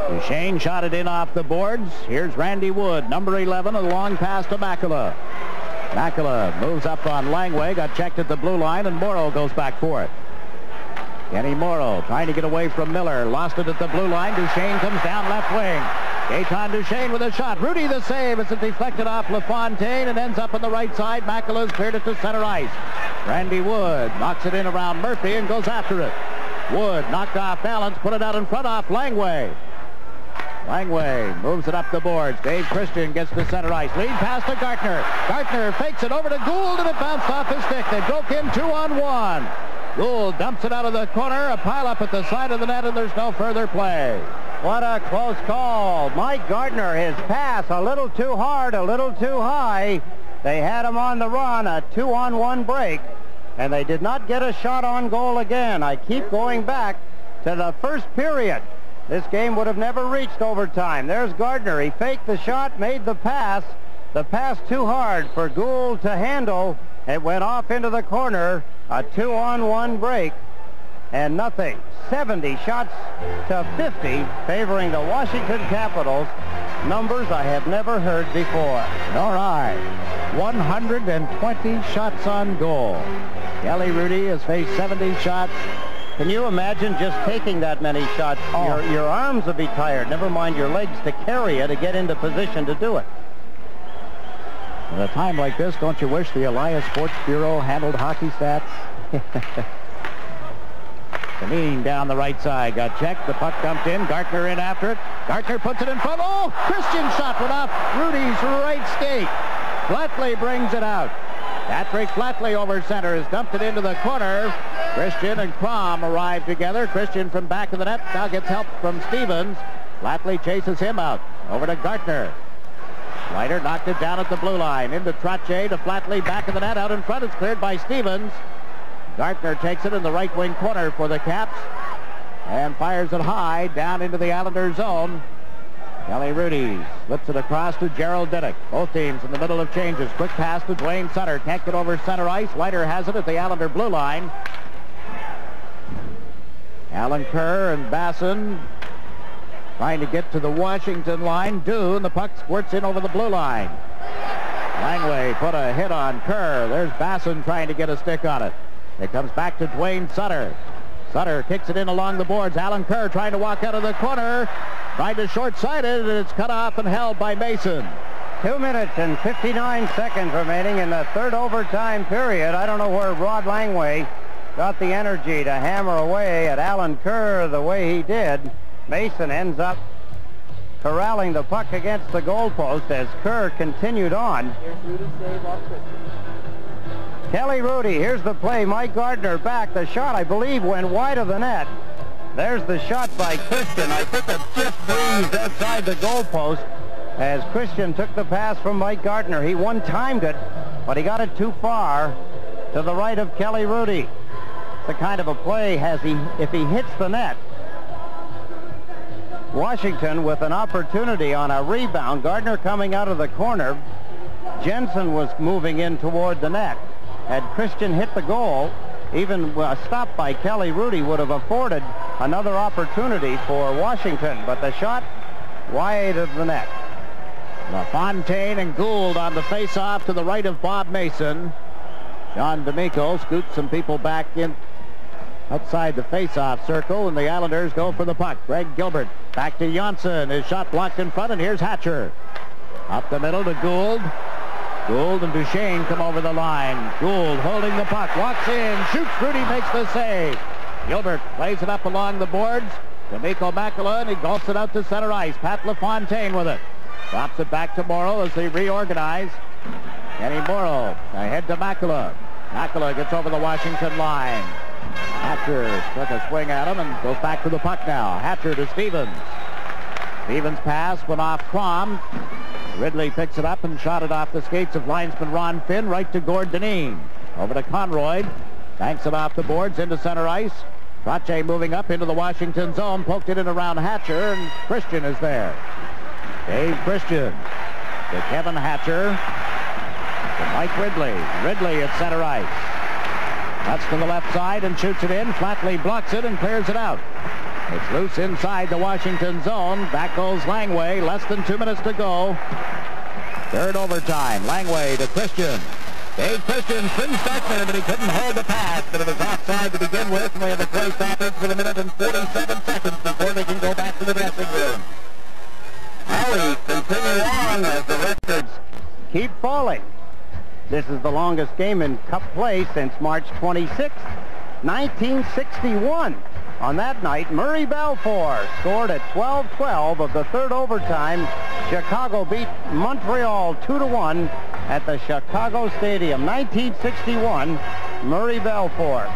Duchesne shot it in off the boards. Here's Randy Wood, number 11, a long pass to Makela. Makela moves up on Langway, got checked at the blue line, and Morrow goes back for it. Kenny Morrow trying to get away from Miller. Lost it at the blue line. Duchesne comes down left wing. Gaetan Duchesne with a shot. Hrudey the save as it deflected off LaFontaine and ends up on the right side. Makela's cleared it to center ice. Randy Wood knocks it in around Murphy and goes after it. Wood knocked off balance, put it out in front off Langway. Langway moves it up the boards. Dave Christian gets to center ice. Lead pass to Gartner. Gartner fakes it over to Gould and it bounced off his stick. They broke in 2-on-1. Gould dumps it out of the corner, a pile-up at the side of the net, and there's no further play. What a close call. Mike Gartner, his pass a little too hard, a little too high. They had him on the run, a 2-on-1 break, and they did not get a shot on goal again. I keep going back to the first period. This game would have never reached overtime. There's Gartner. He faked the shot, made the pass. The pass too hard for Gould to handle. It went off into the corner, a 2-on-1 break, and nothing. 70 shots to 50, favoring the Washington Capitals. Numbers I have never heard before. Nor I. 120 shots on goal. Kelly Hrudey has faced 70 shots Can you imagine just taking that many shots? Oh. Your arms would be tired, never mind your legs to carry it, to get into position to do it. At a time like this, don't you wish the Elias Sports Bureau handled hockey stats? Dineen down the right side, got checked, the puck dumped in, Gartner in after it, Gartner puts it in front, oh! Christian shot went off Hrudey's right skate. Flatley brings it out. Patrick Flatley over center has dumped it into the corner. Christian and Kromm arrive together. Christian from back of the net now gets help from Stevens. Flatley chases him out. Over to Gartner. Leiter knocked it down at the blue line. Into Trottier, to Flatley, back of the net, out in front. It's cleared by Stevens. Gartner takes it in the right wing corner for the Caps and fires it high down into the Islander zone. Kelly Hrudey slips it across to Gerald Diddick. Both teams in the middle of changes. Quick pass to Duane Sutter. Can't get over center ice. Leiter has it at the Islander blue line. Alan Kerr and Bassen trying to get to the Washington line. And the puck squirts in over the blue line. Langway put a hit on Kerr. There's Bassen trying to get a stick on it. It comes back to Duane Sutter. Sutter kicks it in along the boards. Alan Kerr trying to walk out of the corner. Tried to short-side it, and it's cut off and held by Mason. 2 minutes and 59 seconds remaining in the third overtime period. I don't know where Rod Langway got the energy to hammer away at Alan Kerr the way he did. Mason ends up corralling the puck against the goalpost as Kerr continued on. Kelly Hrudey, here's the play. Mike Gartner back. The shot, I believe, went wide of the net. There's the shot by Christian. I think it just breezed outside the goalpost as Christian took the pass from Mike Gartner. He one-timed it, but he got it too far to the right of Kelly Hrudey. It's the kind of a play if he hits the net. Washington with an opportunity on a rebound. Gartner coming out of the corner. Jensen was moving in toward the net. Had Christian hit the goal, even a stop by Kelly Hrudey would have afforded another opportunity for Washington, but the shot wide of the net. LaFontaine and Gould on the face-off to the right of Bob Mason. John D'Amico scoots some people back in outside the face-off circle, and the Islanders go for the puck. Greg Gilbert back to Jonsson. His shot blocked in front, and here's Hatcher. Up the middle to Gould. Gould and Duchesne come over the line. Gould holding the puck, walks in, shoots, Hrudey makes the save. Gilbert plays it up along the boards to Mikko Makela, and he golfs it out to center ice. Pat LaFontaine with it. Drops it back to Morrow as they reorganize. Kenny Morrow ahead to Makela. Makela gets over the Washington line. Hatcher took a swing at him and goes back to the puck now. Hatcher to Stevens. Stevens' pass went off Kromm. Ridley picks it up and shot it off the skates of linesman Ron Finn, right to Gord Dineen. Over to Konroyd. Banks it off the boards into center ice. Trache moving up into the Washington zone. Poked it in around Hatcher, and Christian is there. Dave Christian to Kevin Hatcher. To Mike Ridley. Ridley at center ice. Cuts to the left side and shoots it in. Flatley blocks it and clears it out. It's loose inside the Washington zone. Back goes Langway. Less than 2 minutes to go. Third overtime. Langway to Christian. Dave Christian, swing startsman, but he couldn't hold the pass. But it was offside to begin with, and we have a play stoppage for 1 minute and 37 seconds before they can go back to the dressing room. Now we continue on as the records keep falling. This is the longest game in Cup play since March 26, 1961. On that night, Murray Balfour scored at 12-12 of the third overtime. Chicago beat Montreal 2-1 at the Chicago Stadium. 1961, Murray Balfour.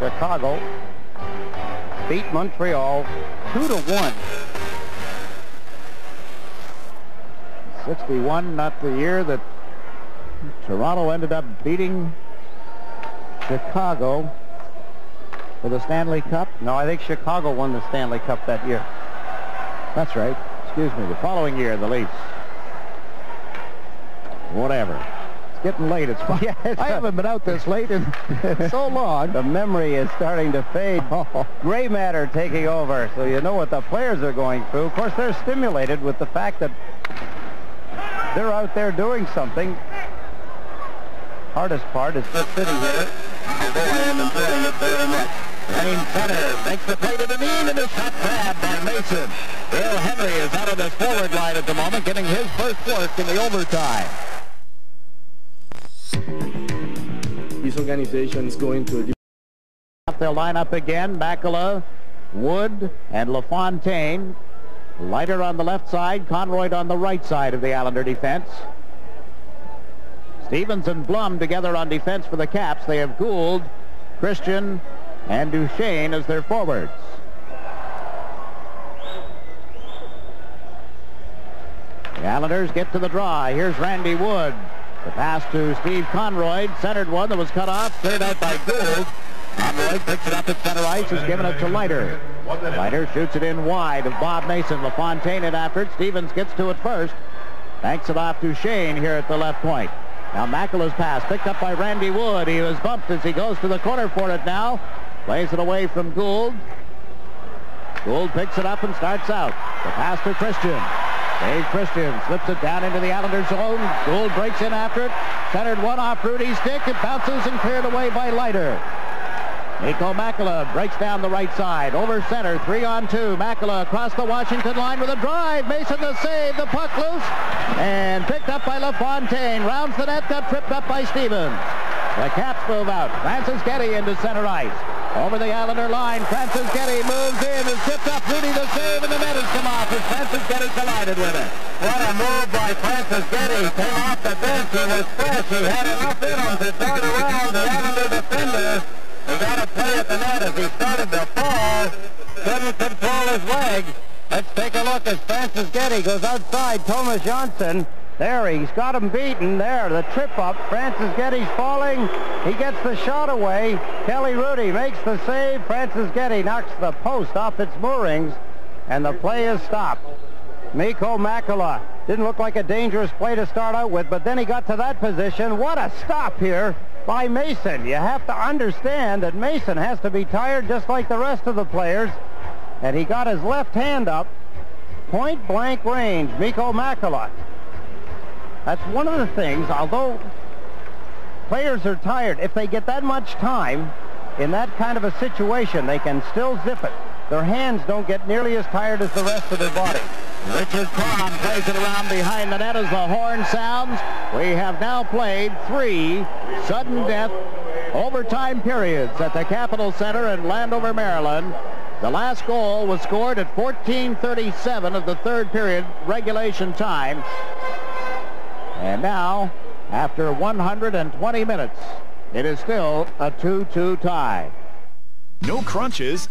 Chicago beat Montreal 2-1. 61, not the year that Toronto ended up beating Chicago for the Stanley Cup? No, I think Chicago won the Stanley Cup that year. That's right. Excuse me, the following year, the Leafs. Whatever. It's getting late. It's fine. Yeah, I haven't been out this late in so long. The memory is starting to fade. Oh. Gray matter taking over, so you know what the players are going through. Of course, they're stimulated with the fact that they're out there doing something. Hardest part is just sitting here. Duane Sutter makes the play to Dineen, and it's not grabbed by Mason. Bill Henry is out of the forward line at the moment, getting his first work in the overtime. This organization is going to... They'll line up again. Makela, Wood, and LaFontaine. Leiter on the left side, Konroyd on the right side of the Islander defense. Stevens and Blum together on defense for the Caps. They have Gould, Christian, and Duchesne as their forwards. The Islanders get to the draw. Here's Randy Wood. The pass to Steve Konroyd. Centered one that was cut off. Cleared out by Gould. Konroyd picks it up at center ice. He's given it to Leiter. Leiter shoots it in wide of Bob Mason. LaFontaine it after it. Stevens gets to it first. Banks it off Duchesne here at the left point. Now Makela's pass picked up by Randy Wood. He was bumped as he goes to the corner for it now. Plays it away from Gould. Gould picks it up and starts out. The pass to Christian. Dave Christian slips it down into the Islanders' zone. Gould breaks in after it. Centered one off Hrudey's stick. It bounces and cleared away by Leiter. Mikko Makela breaks down the right side. Over center, 3-on-2. Makela across the Washington line with a drive. Mason the save, the puck loose. And picked up by LaFontaine. Rounds the net, got tripped up by Stevens. The Caps move out. Franceschetti into center ice. Over the Islander line, Franceschetti moves in, is tipped up. Hrudey the save, and the net has come off as Franceschetti's delighted with it. What a move by Franceschetti. Came off the bench, he was fresh. He had enough in on to dart around the Islander defender. He got a play at the net as he started to fall. Couldn't control his leg. Let's take a look as Franceschetti goes outside. Tomas Jonsson. There, he's got him beaten. There, the trip up. Franceschetti's falling. He gets the shot away. Kelly Hrudey makes the save. Franceschetti knocks the post off its moorings, and the play is stopped. Mikko Makela. Didn't look like a dangerous play to start out with, but then he got to that position. What a stop here by Mason. You have to understand that Mason has to be tired just like the rest of the players, and he got his left hand up. Point blank range, Mikko Makela. That's one of the things, although players are tired, if they get that much time in that kind of a situation, they can still zip it. Their hands don't get nearly as tired as the rest of their body. Richard Kromm plays it around behind the net as the horn sounds. We have now played 3 sudden death overtime periods at the Capitol Center in Landover, Maryland. The last goal was scored at 14:37 of the third period regulation time. And now, after 120 minutes, it is still a 2-2 tie. No crunches.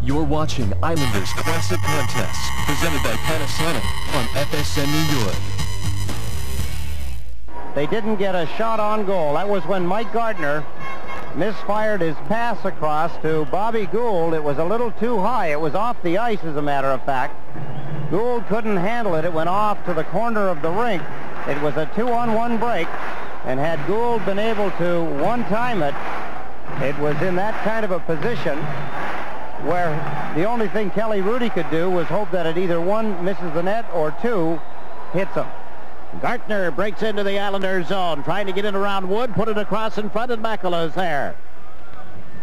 You're watching Islanders Classic Contest, presented by Panasonic on FSN New York. They didn't get a shot on goal. That was when Mike Gartner misfired his pass across to Bobby Gould. It was a little too high. It was off the ice, as a matter of fact. Gould couldn't handle it. It went off to the corner of the rink. It was a 2-on-1 break, and had Gould been able to one-time it, it was in that kind of a position where the only thing Kelly Hrudey could do was hope that it either one misses the net or two hits him. Gartner breaks into the Islanders' zone, trying to get it around Wood, put it across in front, and Makela's there.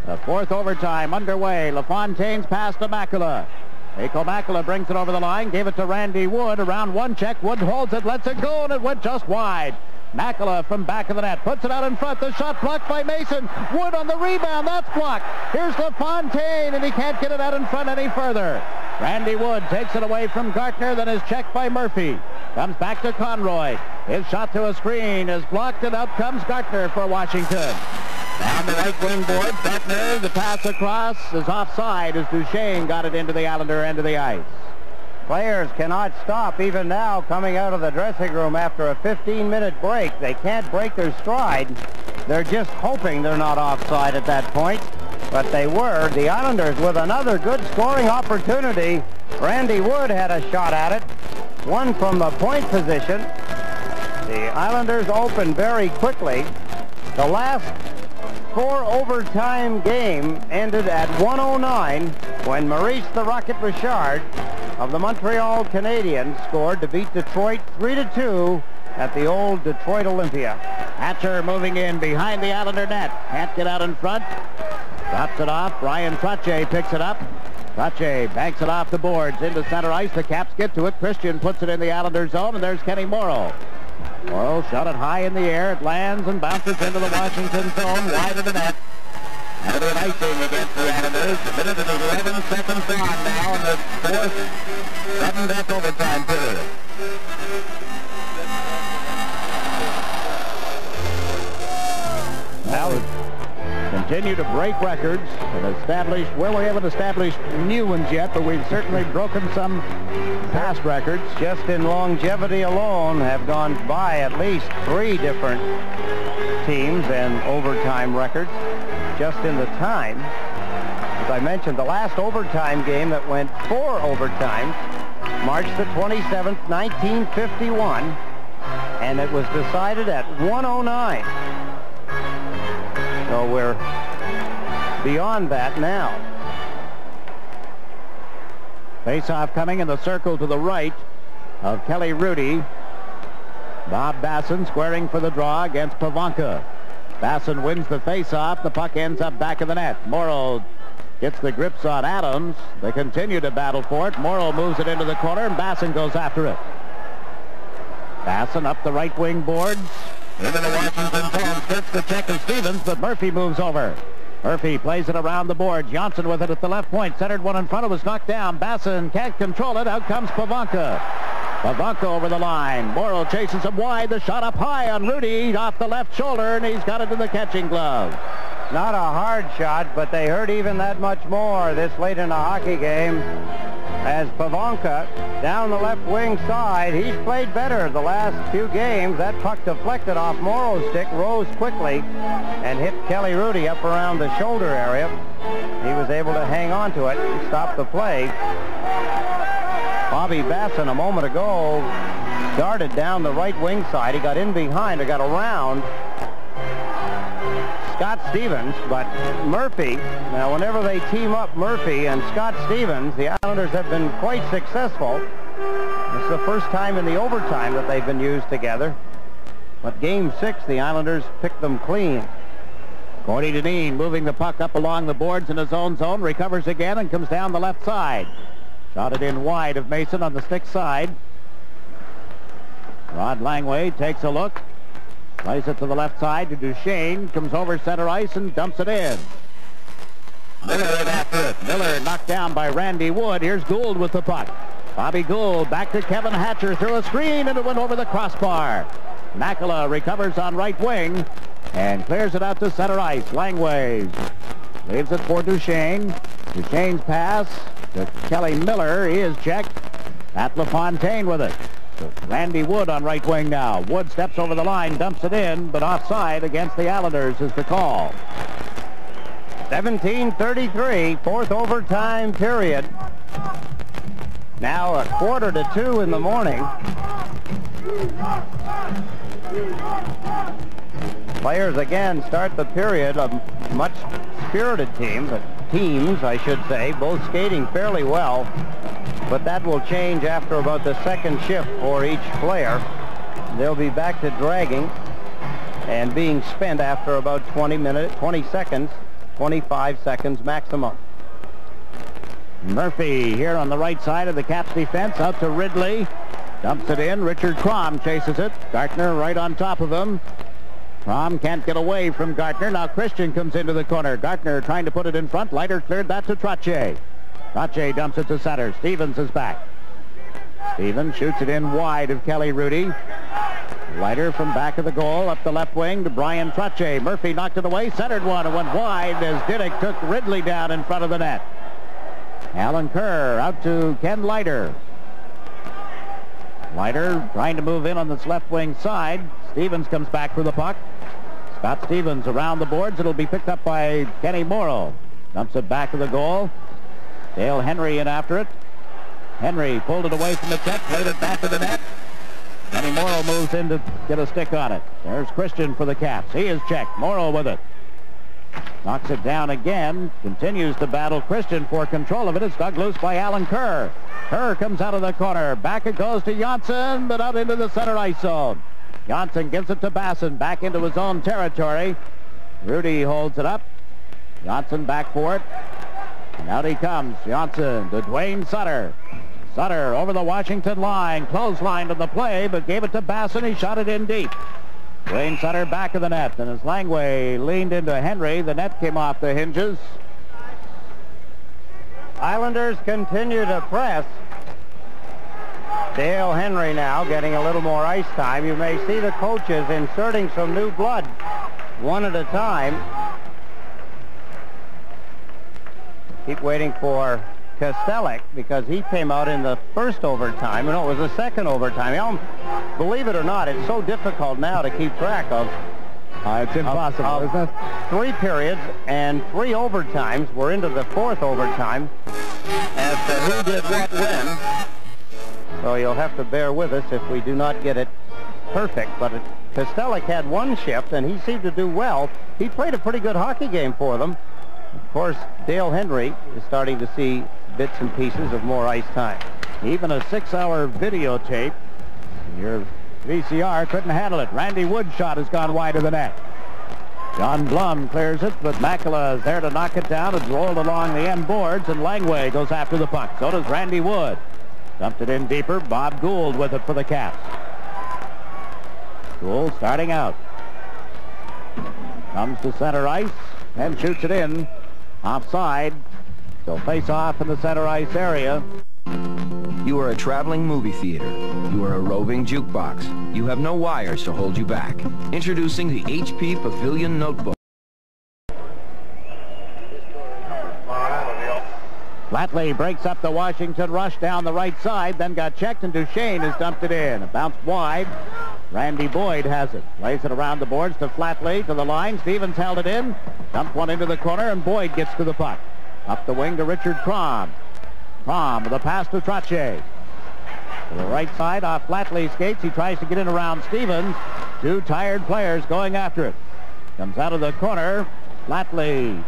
The fourth overtime underway. LaFontaine's pass to Makela. Mikko Makela brings it over the line, gave it to Randy Wood. Around one check, Wood holds it, lets it go, and it went just wide. Makela from back of the net, puts it out in front. The shot blocked by Mason. Wood on the rebound, that's blocked. Here's LaFontaine, and he can't get it out in front any further. Randy Wood takes it away from Gartner, then is checked by Murphy. Comes back to Konroyd. His shot to a screen is blocked, and up comes Gartner for Washington. Down the right wing board, Gartner, the pass across is offside as Duchesne got it into the Islander end of the ice. Players cannot stop even now coming out of the dressing room after a 15-minute break. They can't break their stride. They're just hoping they're not offside at that point, but they were. The Islanders with another good scoring opportunity. Randy Wood had a shot at it, one from the point position. The Islanders open very quickly. The last 4 overtime game ended at 1:09 when Maurice the Rocket Richard of the Montreal Canadiens scored to beat Detroit 3-2 at the old Detroit Olympia. Hatcher moving in behind the Islander net. Can't get out in front. Drops it off. Brian Trottier picks it up. Trottier banks it off the boards into center ice. The Caps get to it. Christian puts it in the Islander zone, and there's Kenny Morrow. Morrow shot it high in the air. It lands and bounces into the Washington zone, wide of the net. And an icing against the Islanders. A minute and 11 seconds on now in the fourth sudden-death overtime period. Now we continue to break records and establish. Well, we haven't established new ones yet, but we've certainly broken some past records. Just in longevity alone have gone by at least 3 different teams and overtime records. Just in the time, as I mentioned, the last overtime game that went 4 overtimes, March the 27th, 1951, and it was decided at 1:09. So we're beyond that now. Faceoff coming in the circle to the right of Kelly Hrudey. Bob Bassen squaring for the draw against Pivonka. Bassen wins the faceoff. The puck ends up back of the net. Morrow gets the grips on Adams. They continue to battle for it. Morrow moves it into the corner, and Bassen goes after it. Bassen up the right wing boards. Into the Washington zone, sets the check of Stevens, but Murphy moves over. Murphy plays it around the board. Jonsson with it at the left point. Centered one in front of us, knocked down. Bassen can't control it. Out comes Pivonka. Pivonka over the line. Morrow chases him wide. The shot up high on Hrudey off the left shoulder, and he's got it in the catching glove. Not a hard shot, but they hurt even that much more this late in a hockey game. As Pivonka down the left wing side, he's played better the last few games. That puck deflected off Morrow's stick, rose quickly, and hit Kelly Hrudey up around the shoulder area. He was able to hang on to it and stop the play. Bobby Bassen a moment ago darted down the right wing side. He got in behind, or got around Scott Stevens, but Murphy, now whenever they team up Murphy and Scott Stevens, the Islanders have been quite successful. This is the first time in the overtime that they've been used together. But game 6, the Islanders picked them clean. Gord Dineen moving the puck up along the boards in his own zone, recovers again and comes down the left side. Shot it in wide of Mason on the stick side. Rod Langway takes a look. Plays it to the left side to Duchesne. Comes over center ice and dumps it in. Miller after it. Miller knocked down by Randy Wood. Here's Gould with the puck. Bobby Gould back to Kevin Hatcher through a screen, and it went over the crossbar. Makela recovers on right wing and clears it out to center ice. Langway leaves it for Duchesne. Duchesne's pass to Kelly Miller. He is checked. Pat LaFontaine with it. Randy Wood on right wing now. Wood steps over the line, dumps it in, but offside against the Islanders is the call. 17:33, fourth overtime period. Now 1:45 in the morning. Players again start the period of much spirited teams, I should say, both skating fairly well. But that will change after about the second shift for each player. They'll be back to dragging and being spent after about 25 seconds maximum. Murphy here on the right side of the Caps defense, out to Ridley. Dumps it in. Richard Kromm chases it. Gartner right on top of him. Kromm can't get away from Gartner. Now Christian comes into the corner. Gartner trying to put it in front. Leiter cleared that to Trottier. Trottier dumps it to center. Stevens is back. Stevens shoots it in wide of Kelly Hrudey. Leiter from back of the goal up the left wing to Brian Trottier. Murphy knocked it away, centered one, and went wide as Diddick took Ridley down in front of the net. Alan Kerr out to Ken Leiter. Leiter trying to move in on this left wing side. Stevens comes back for the puck. Scott Stevens around the boards. It'll be picked up by Kenny Morrow. Dumps it back of the goal. Dale Henry in after it. Henry pulled it away from the check, played it back to the net. Kenny Morrow moves in to get a stick on it. There's Christian for the Caps. He is checked. Morrow with it. Knocks it down again. Continues to battle Christian for control of it. It's dug loose by Alan Kerr. Kerr comes out of the corner. Back it goes to Jonsson, but out into the center ice zone. Jonsson gives it to Bassen, back into his own territory. Hrudey holds it up. Jonsson back for it. And out he comes. Jonsson to Duane Sutter. Sutter over the Washington line. Clothesline to the play, but gave it to Bassen. He shot it in deep. Duane Sutter back of the net. And as Langway leaned into Henry, the net came off the hinges. Islanders continue to press. Dale Henry now getting a little more ice time. You may see the coaches inserting some new blood one at a time. Keep waiting for Kostellic, because he came out in the first overtime. No, it was the second overtime. Believe it or not, it's so difficult now to keep track of. It's impossible, isn't it? Three periods and three overtimes. We're into the fourth overtime as to who did what when. So you'll have to bear with us if we do not get it perfect. But Kostellic had one shift, and he seemed to do well. He played a pretty good hockey game for them. Of course, Dale Henry is starting to see bits and pieces of more ice time. Even a six-hour videotape, your VCR couldn't handle it. Randy Wood's shot has gone wide of the net. John Blum clears it, but Makela is there to knock it down. It's rolled along the end boards, and Langway goes after the puck. So does Randy Wood. Dumped it in deeper. Bob Gould with it for the Caps. Gould starting out. Comes to center ice and shoots it in. Offside. They'll face off in the center ice area. You are a traveling movie theater. You are a roving jukebox. You have no wires to hold you back. Introducing the HP Pavilion Notebook. Flatley breaks up the Washington rush down the right side, then got checked, and Duchesne has dumped it in. A bounce wide. Randy Boyd has it. Plays it around the boards to Flatley, to the line. Stevens held it in. Dumped one into the corner, and Boyd gets to the puck. Up the wing to Richard Kromm. Kromm with a pass to Trache. To the right side, off Flatley skates. He tries to get in around Stevens. Two tired players going after it. Comes out of the corner. Flatley.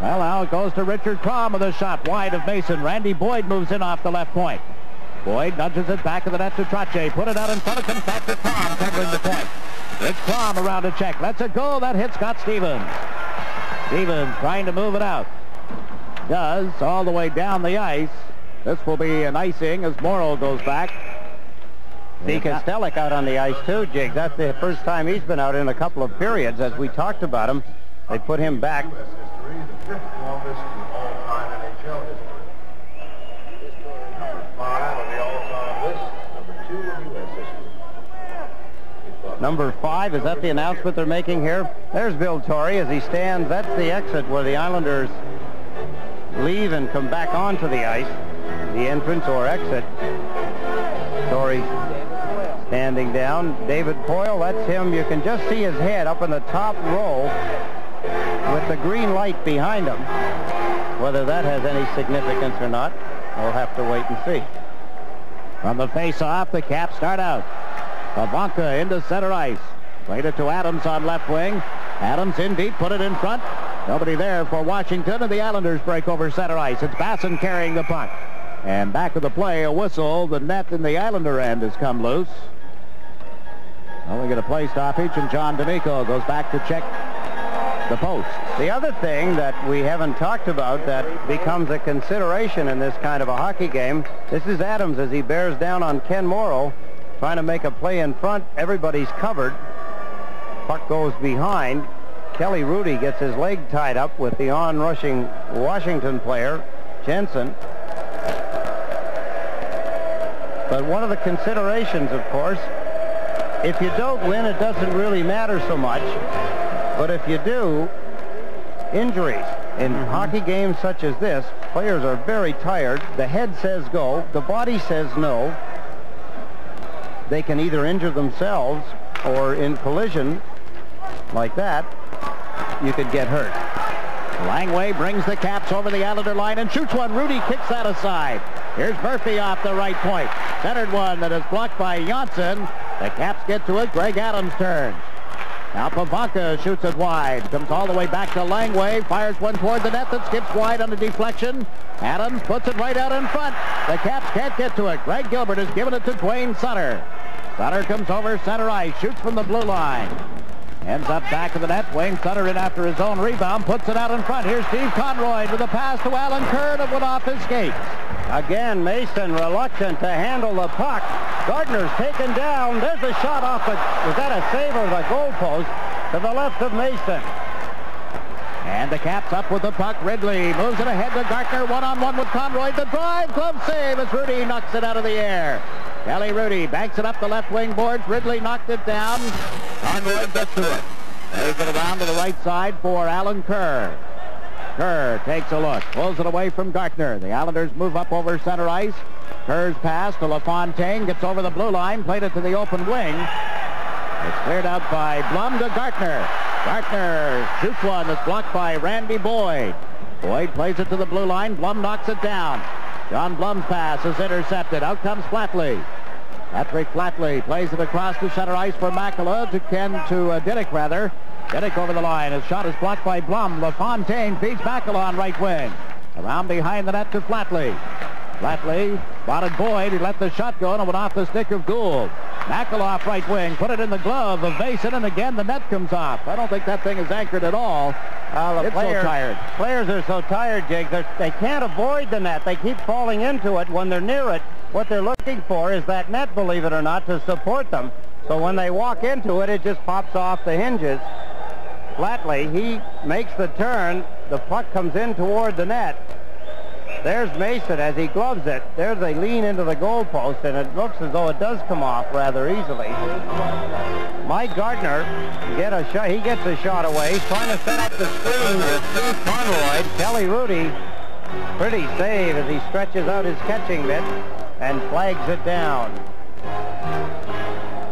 Well, now it goes to Richard Kromm with a shot wide of Mason. Randy Boyd moves in off the left point. Boyd nudges it back of the net to Trache. Put it out in front of him. Back to Kromm, tackling the point. It's Kromm around to check. That's a goal. That hits Scott Stevens. Stevens trying to move it out. Does, all the way down the ice. This will be an icing as Morrow goes back. See Kostellic out on the ice too, Jake. That's the first time he's been out in a couple of periods. As we talked about him, they put him back. Number five, is that the announcement they're making here? There's Bill Torrey as he stands. That's the exit where the Islanders leave and come back onto the ice, the entrance or exit. Torrey standing down. David Poyle, that's him. You can just see his head up in the top row with the green light behind him. Whether that has any significance or not, we'll have to wait and see. From the face-off, the Caps start out. Pivonka into center ice. Played it to Adams on left wing. Adams in deep, put it in front. Nobody there for Washington, and the Islanders break over center ice. It's Bassen carrying the puck. And back of the play, a whistle. The net in the Islander end has come loose. Well, we get a play stoppage, and John D'Amico goes back to check the post. The other thing that we haven't talked about that becomes a consideration in this kind of a hockey game, this is Adams as he bears down on Ken Morrow, trying to make a play in front. Everybody's covered. Puck goes behind. Kelly Hrudey gets his leg tied up with the on-rushing Washington player, Jensen. But one of the considerations, of course, if you don't win, it doesn't really matter so much. But if you do, injuries. In hockey games such as this, players are very tired. The head says go. The body says no. They can either injure themselves or in collision like that, you could get hurt. Langway brings the Caps over the Islander line and shoots one. Hrudey kicks that aside. Here's Murphy off the right point. Centered one that is blocked by Jonsson. The Caps get to it. Greg Adams turns. Now Pivonka shoots it wide. Comes all the way back to Langway. Fires one toward the net that skips wide on the deflection. Adams puts it right out in front. The Caps can't get to it. Greg Gilbert has given it to Duane Sutter. Sutter comes over center ice. Shoots from the blue line. Ends up back of the net. Wayne Sutter in after his own rebound. Puts it out in front. Here's Steve Konroyd with a pass to Alan Kerr that went off his skates. Again, Mason reluctant to handle the puck. Gardner's taken down. There's a shot off the... Was that a save or the goalpost? To the left of Mason. And the Caps up with the puck. Ridley moves it ahead to Gartner. One-on-one with Konroyd. The drive. Glove save as Hrudey knocks it out of the air. Kelly Hrudey banks it up the left wing boards. Ridley knocked it down. Konroyd gets to it. Moves it around to the right side for Alan Kerr. Kerr takes a look. Pulls it away from Gartner. The Islanders move up over center ice. Kerr's pass to LaFontaine. Gets over the blue line. Played it to the open wing. It's cleared out by Blum to Gartner. Gartner shoots one that's blocked by Randy Boyd. Boyd plays it to the blue line. Blum knocks it down. John Blum's pass is intercepted. Out comes Flatley. Patrick Flatley plays it across to center ice for Makela to Dinnick rather. Dinnick over the line. His shot is blocked by Blum. LaFontaine feeds Makela on right wing. Around behind the net to Flatley. Flatley spotted Boyd. He let the shot go and it went off the stick of Gould. Makela off right wing, put it in the glove of Bassen, and again the net comes off. I don't think that thing is anchored at all. Players are so tired, Jake. They can't avoid the net. They keep falling into it when they're near it. What they're looking for is that net, believe it or not, to support them. So when they walk into it, it just pops off the hinges. Flatley, he makes the turn. The puck comes in toward the net. There's Mason as he gloves it. There's a lean into the goalpost, and it looks as though it does come off rather easily. Mike Gartner gets a shot away, trying to set up the screen with Steve Konroyd. Kelly Hrudey, pretty save as he stretches out his catching mitt and flags it down.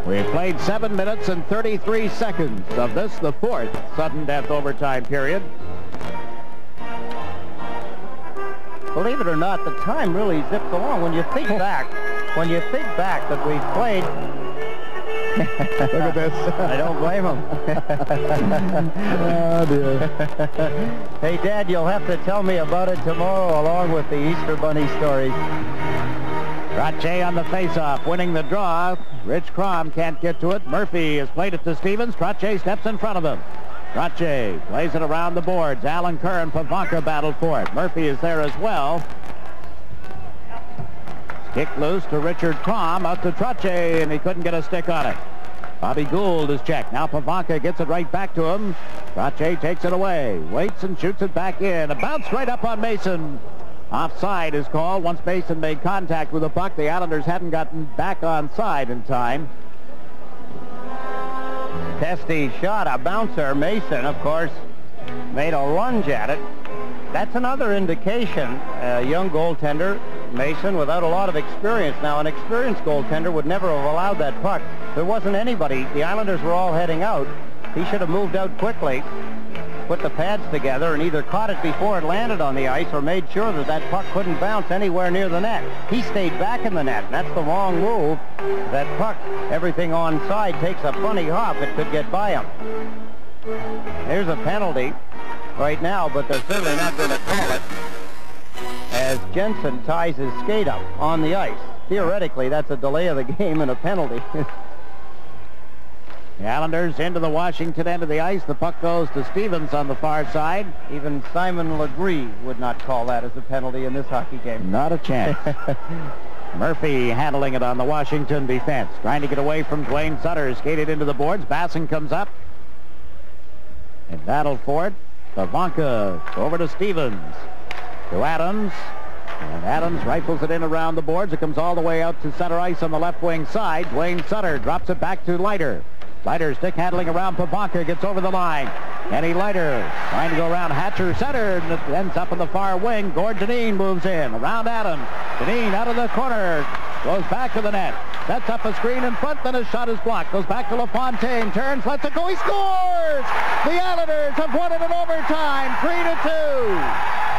We've played 7 minutes and 33 seconds of this, the fourth sudden death overtime period. Believe it or not, the time really zips along. When you think back that we've played... Look at this. I don't blame him. Oh, dear. Hey, Dad, you'll have to tell me about it tomorrow along with the Easter Bunny stories. Trache on the face-off, winning the draw. Rich Kromm can't get to it. Murphy has played it to Stevens. Trache steps in front of him. Trache plays it around the boards. Alan Kerr and Pivonka battle for it. Murphy is there as well. Kick loose to Richard Kromm, out to Trache, and he couldn't get a stick on it. Bobby Gould is checked. Now Pivonka gets it right back to him. Trache takes it away, waits and shoots it back in. A bounce right up on Mason. Offside is called. Once Mason made contact with the puck, the Islanders hadn't gotten back onside in time. Testy shot, a bouncer. Mason, of course, made a lunge at it. That's another indication. A young goaltender, Mason, without a lot of experience. Now, an experienced goaltender would never have allowed that puck. There wasn't anybody. The Islanders were all heading out. He should have moved out quickly, put the pads together, and either caught it before it landed on the ice or made sure that that puck couldn't bounce anywhere near the net. He stayed back in the net. That's the wrong move. That puck, everything onside, takes a funny hop. It could get by him. There's a penalty right now, but they're certainly not going to call it as Jensen ties his skate up on the ice. Theoretically, that's a delay of the game and a penalty. The Islanders into the Washington end of the ice. The puck goes to Stevens on the far side. Even Simon Legree would not call that as a penalty in this hockey game. Not a chance. Murphy handling it on the Washington defense. Trying to get away from Duane Sutter. Skated into the boards. Bassen comes up. And battled for it. Pivonka over to Stevens. To Adams. And Adams rifles it in around the boards. It comes all the way out to center ice on the left wing side. Duane Sutter drops it back to Leiter. Leiter stick handling around Pivonka, gets over the line. Kenny Leiter trying to go around Hatcher Sutter, and it ends up in the far wing. Gord Dineen moves in, around Adams. Dineen out of the corner, goes back to the net. Sets up a screen in front, then his shot is blocked. Goes back to LaFontaine, turns, lets it go, he scores! The Islanders have won it in overtime, 3-2.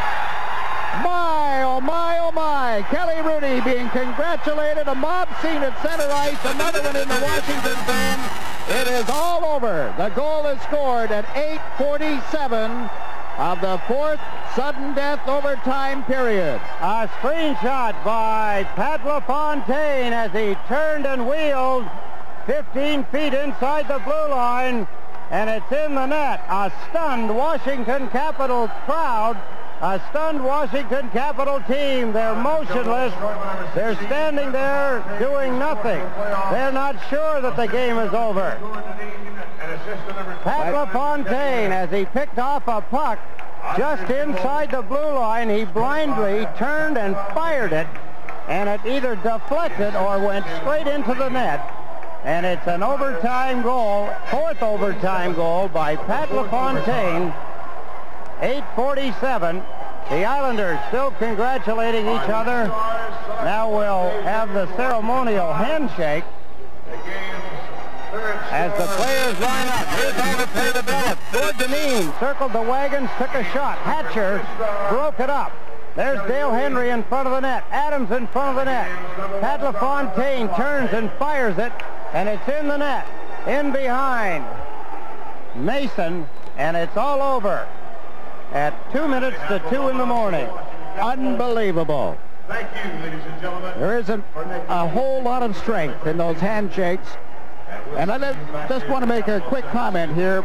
My, oh my, oh my. Kelly Hrudey being congratulated. A mob scene at center ice. Another one in the Washington fans. It is all over. The goal is scored at 8:47 of the fourth sudden death overtime period. A screenshot by Pat LaFontaine as he turned and wheeled 15 feet inside the blue line. and it's in the net. A stunned Washington Capitals crowd, a stunned Washington Capitals team. They're motionless. They're standing there doing nothing. They're not sure that the game is over. Pat LaFontaine, as he picked off a puck just inside the blue line, he blindly turned and fired it, and it either deflected or went straight into the net. And it's an overtime goal, fourth overtime goal by Pat LaFontaine. 8:47. The Islanders still congratulating each other. Now we'll have the ceremonial handshake as the players line up. Here's how to play the ballot. Gord Dineen circled the wagons, took a shot. Hatcher broke it up. There's Dale Henry in front of the net. Adams in front of the net. Pat LaFontaine turns and fires it, and it's in the net. In behind Mason, and it's all over at 2:52 in the morning. Unbelievable. Thank you, ladies and gentlemen. There isn't a whole lot of strength in those handshakes. And I just want to make a quick comment here.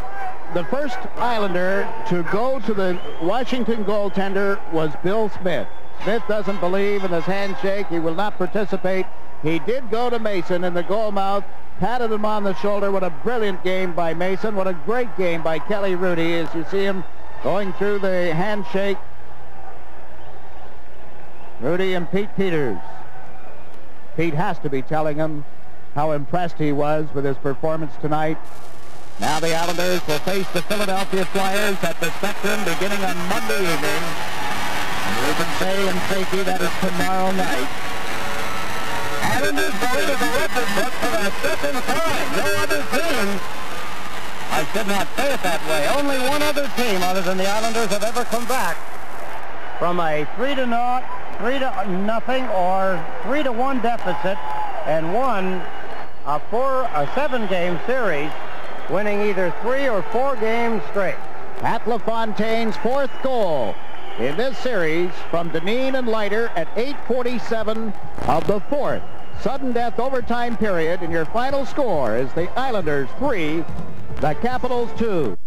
The first Islander to go to the Washington goaltender was Bill Smith. Smith doesn't believe in his handshake. He will not participate. He did go to Mason in the goal mouth, patted him on the shoulder. What a brilliant game by Mason. What a great game by Kelly Hrudey as you see him going through the handshake. Hrudey and Pete Peters. Pete has to be telling him how impressed he was with his performance tonight. Now the Islanders will face the Philadelphia Flyers at the Spectrum beginning on Monday evening. Ruben Fay and safety, that is tomorrow night. Islanders go into the record book for the second time. No other team, I should not say it that way, only one other team other than the Islanders have ever come back from a 3-0 or 3-1 deficit and won a 7-game series, winning either 3 or 4 games straight. Pat LaFontaine's fourth goal in this series from Dineen and Leiter at 8:47 of the fourth sudden death overtime period, and your final score is the Islanders 3, the Capitals 2.